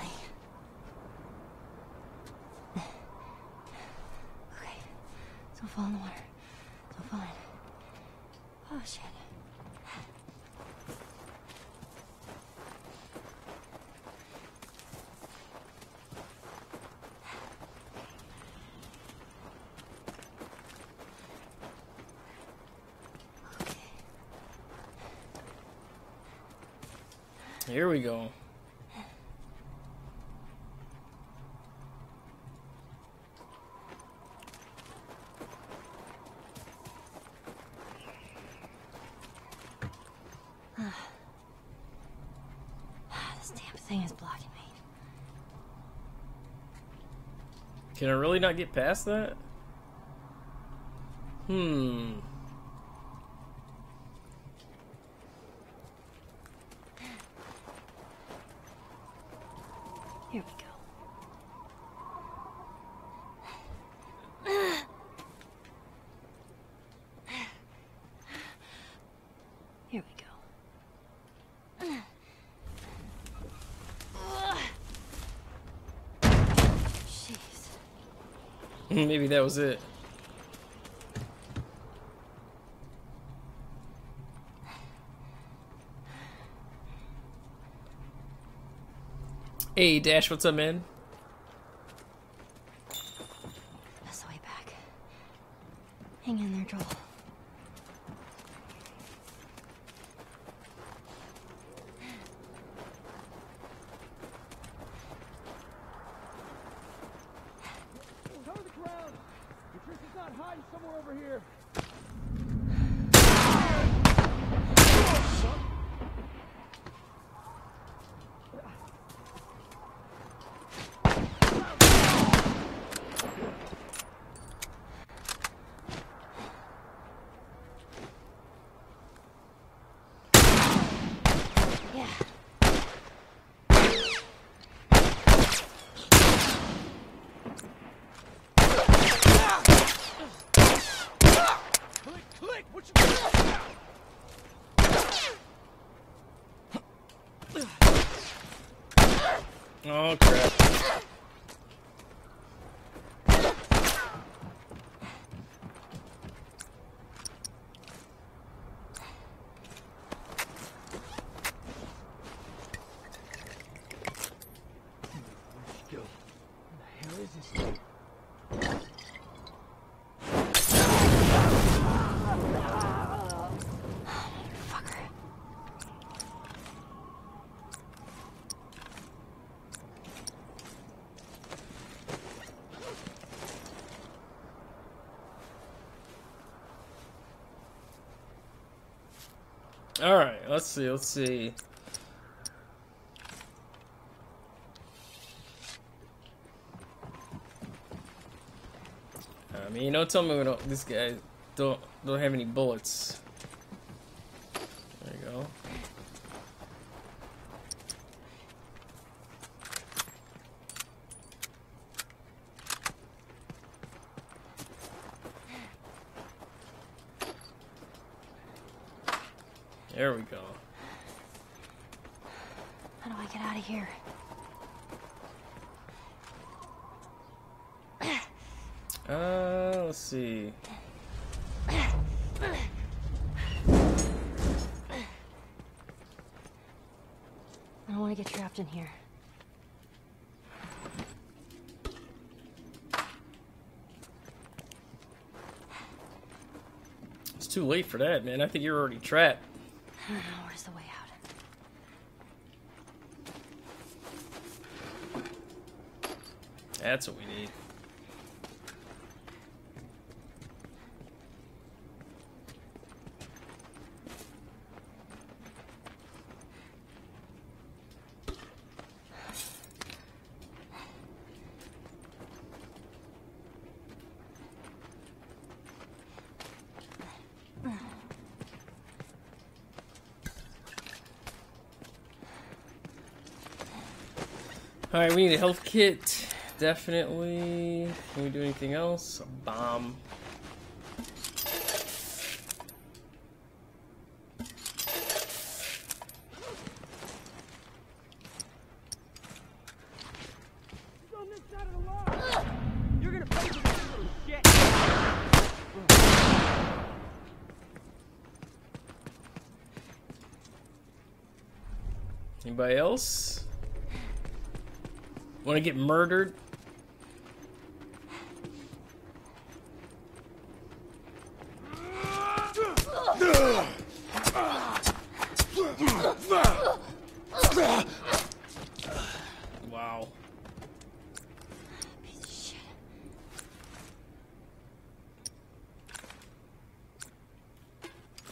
Okay. Don't fall in the water. Don't fall in. Oh, shit. Here we go. This damn thing is blocking me. Can I really not get past that? Hmm. Here we go. Here we go. Jeez. Maybe that was it. Hey Dash, what's up, man? That's the way back. Hang in there, Joel. Cover the ground. Patricia's not hiding somewhere over here. Oh crap. All right, let's see, let's see. I mean, you know, tell me we don't, this guy don't don't have any bullets. There you go. There we go. How do I get out of here? Uh, let's see. I don't want to get trapped in here. It's too late for that, man. I think you're already trapped. I don't know, where's the way out? That's what we need. Alright, we need a health kit, definitely. Can we do anything else? A bomb. Anybody else? Want to get murdered? Wow.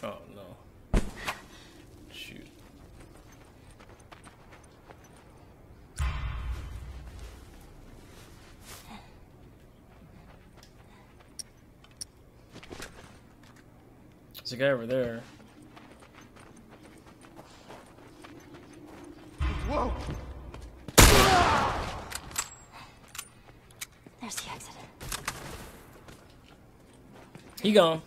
Oh no. Shoot. There's a guy over there. Whoa! There's the exit. He gone.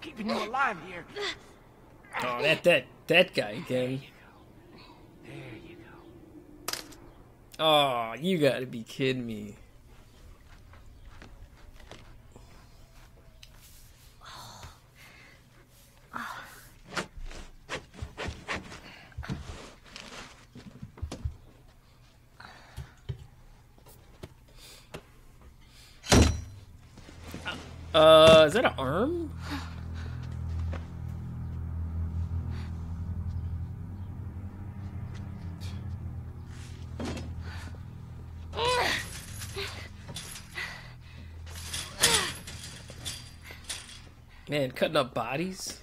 Keeping you alive here. Oh, that that that guy again. Oh, you gotta be kidding me. Uh, is that an arm? Man, cutting up bodies.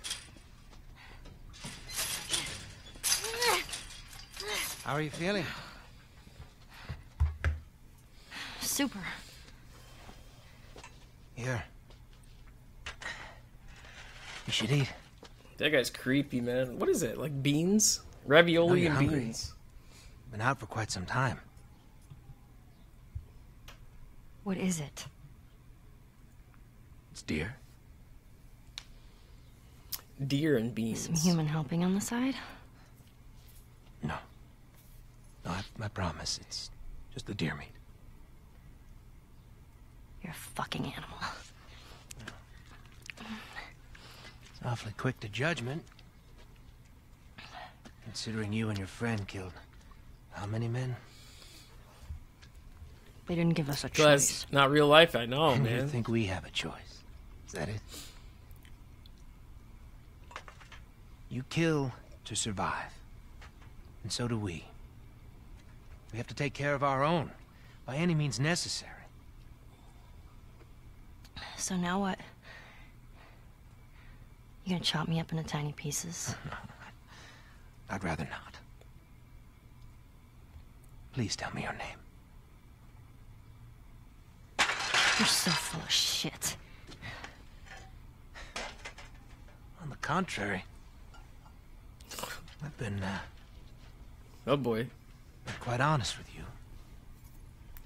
How are you feeling? Super. Here. You should eat. That guy's creepy, man. What is it? Like beans? Ravioli and hungry. Beans. Been out for quite some time. What is it? It's deer. Deer and beans. Some human helping on the side? No. No, I, I promise. It's just the deer meat. You're a fucking animal. It's awfully quick to judgment. Considering you and your friend killed how many men? They didn't give us a choice. That's not real life, I know, and man. You think we have a choice. Is that it? You kill to survive, and so do we. We have to take care of our own, by any means necessary. So now what? You gonna chop me up into tiny pieces? I'd rather not. Please tell me your name. You're so full of shit. On the contrary. I've been, uh... oh boy. Been quite honest with you.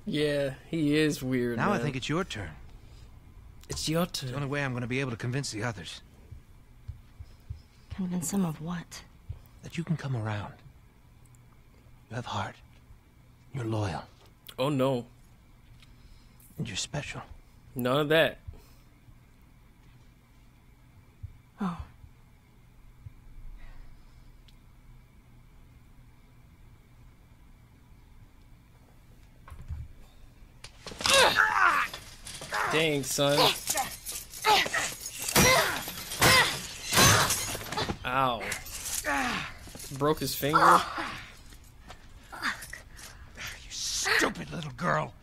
Yeah, he is weird, Now man. I think it's your turn. It's your turn. It's the only way I'm going to be able to convince the others. Convince them of what? That you can come around. You have heart. You're loyal. Oh no. And you're special. None of that. Oh. Dang, son. Ow. Broke his finger. You stupid little girl.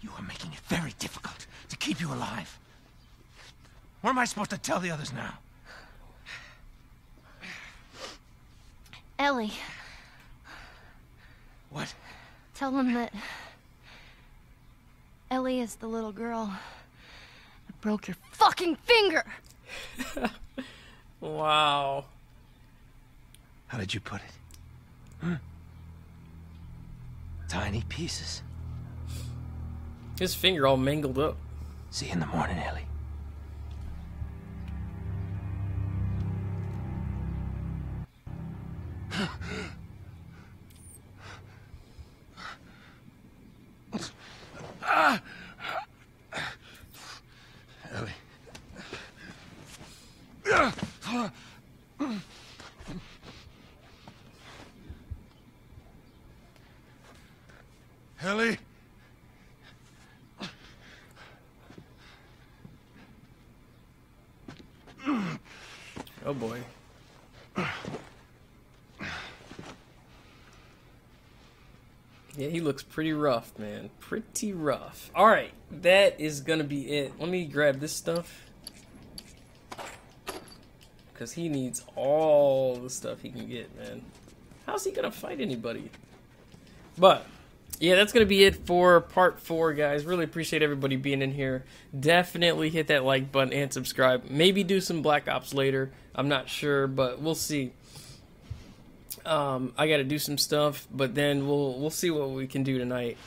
You are making it very difficult to keep you alive. What am I supposed to tell the others now? Ellie. What? Tell them that... Ellie is the little girl that broke your fucking finger! Wow. How did you put it? Hmm? Tiny pieces. His finger all mangled up. See you in the morning, Ellie. Ellie? Oh boy. Yeah, he looks pretty rough, man. Pretty rough. Alright, that is gonna be it. Let me grab this stuff. Because he needs all the stuff he can get, man. How's he gonna fight anybody? But, yeah, that's gonna be it for part four, guys. Really appreciate everybody being in here. Definitely hit that like button and subscribe. Maybe do some Black Ops later. I'm not sure, but we'll see. Um, I gotta do some stuff, but then we'll we'll see what we can do tonight.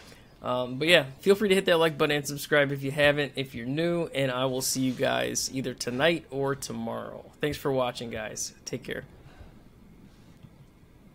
Um, but yeah, feel free to hit that like button and subscribe if you haven't, if you're new, and I will see you guys either tonight or tomorrow. Thanks for watching, guys. Take care.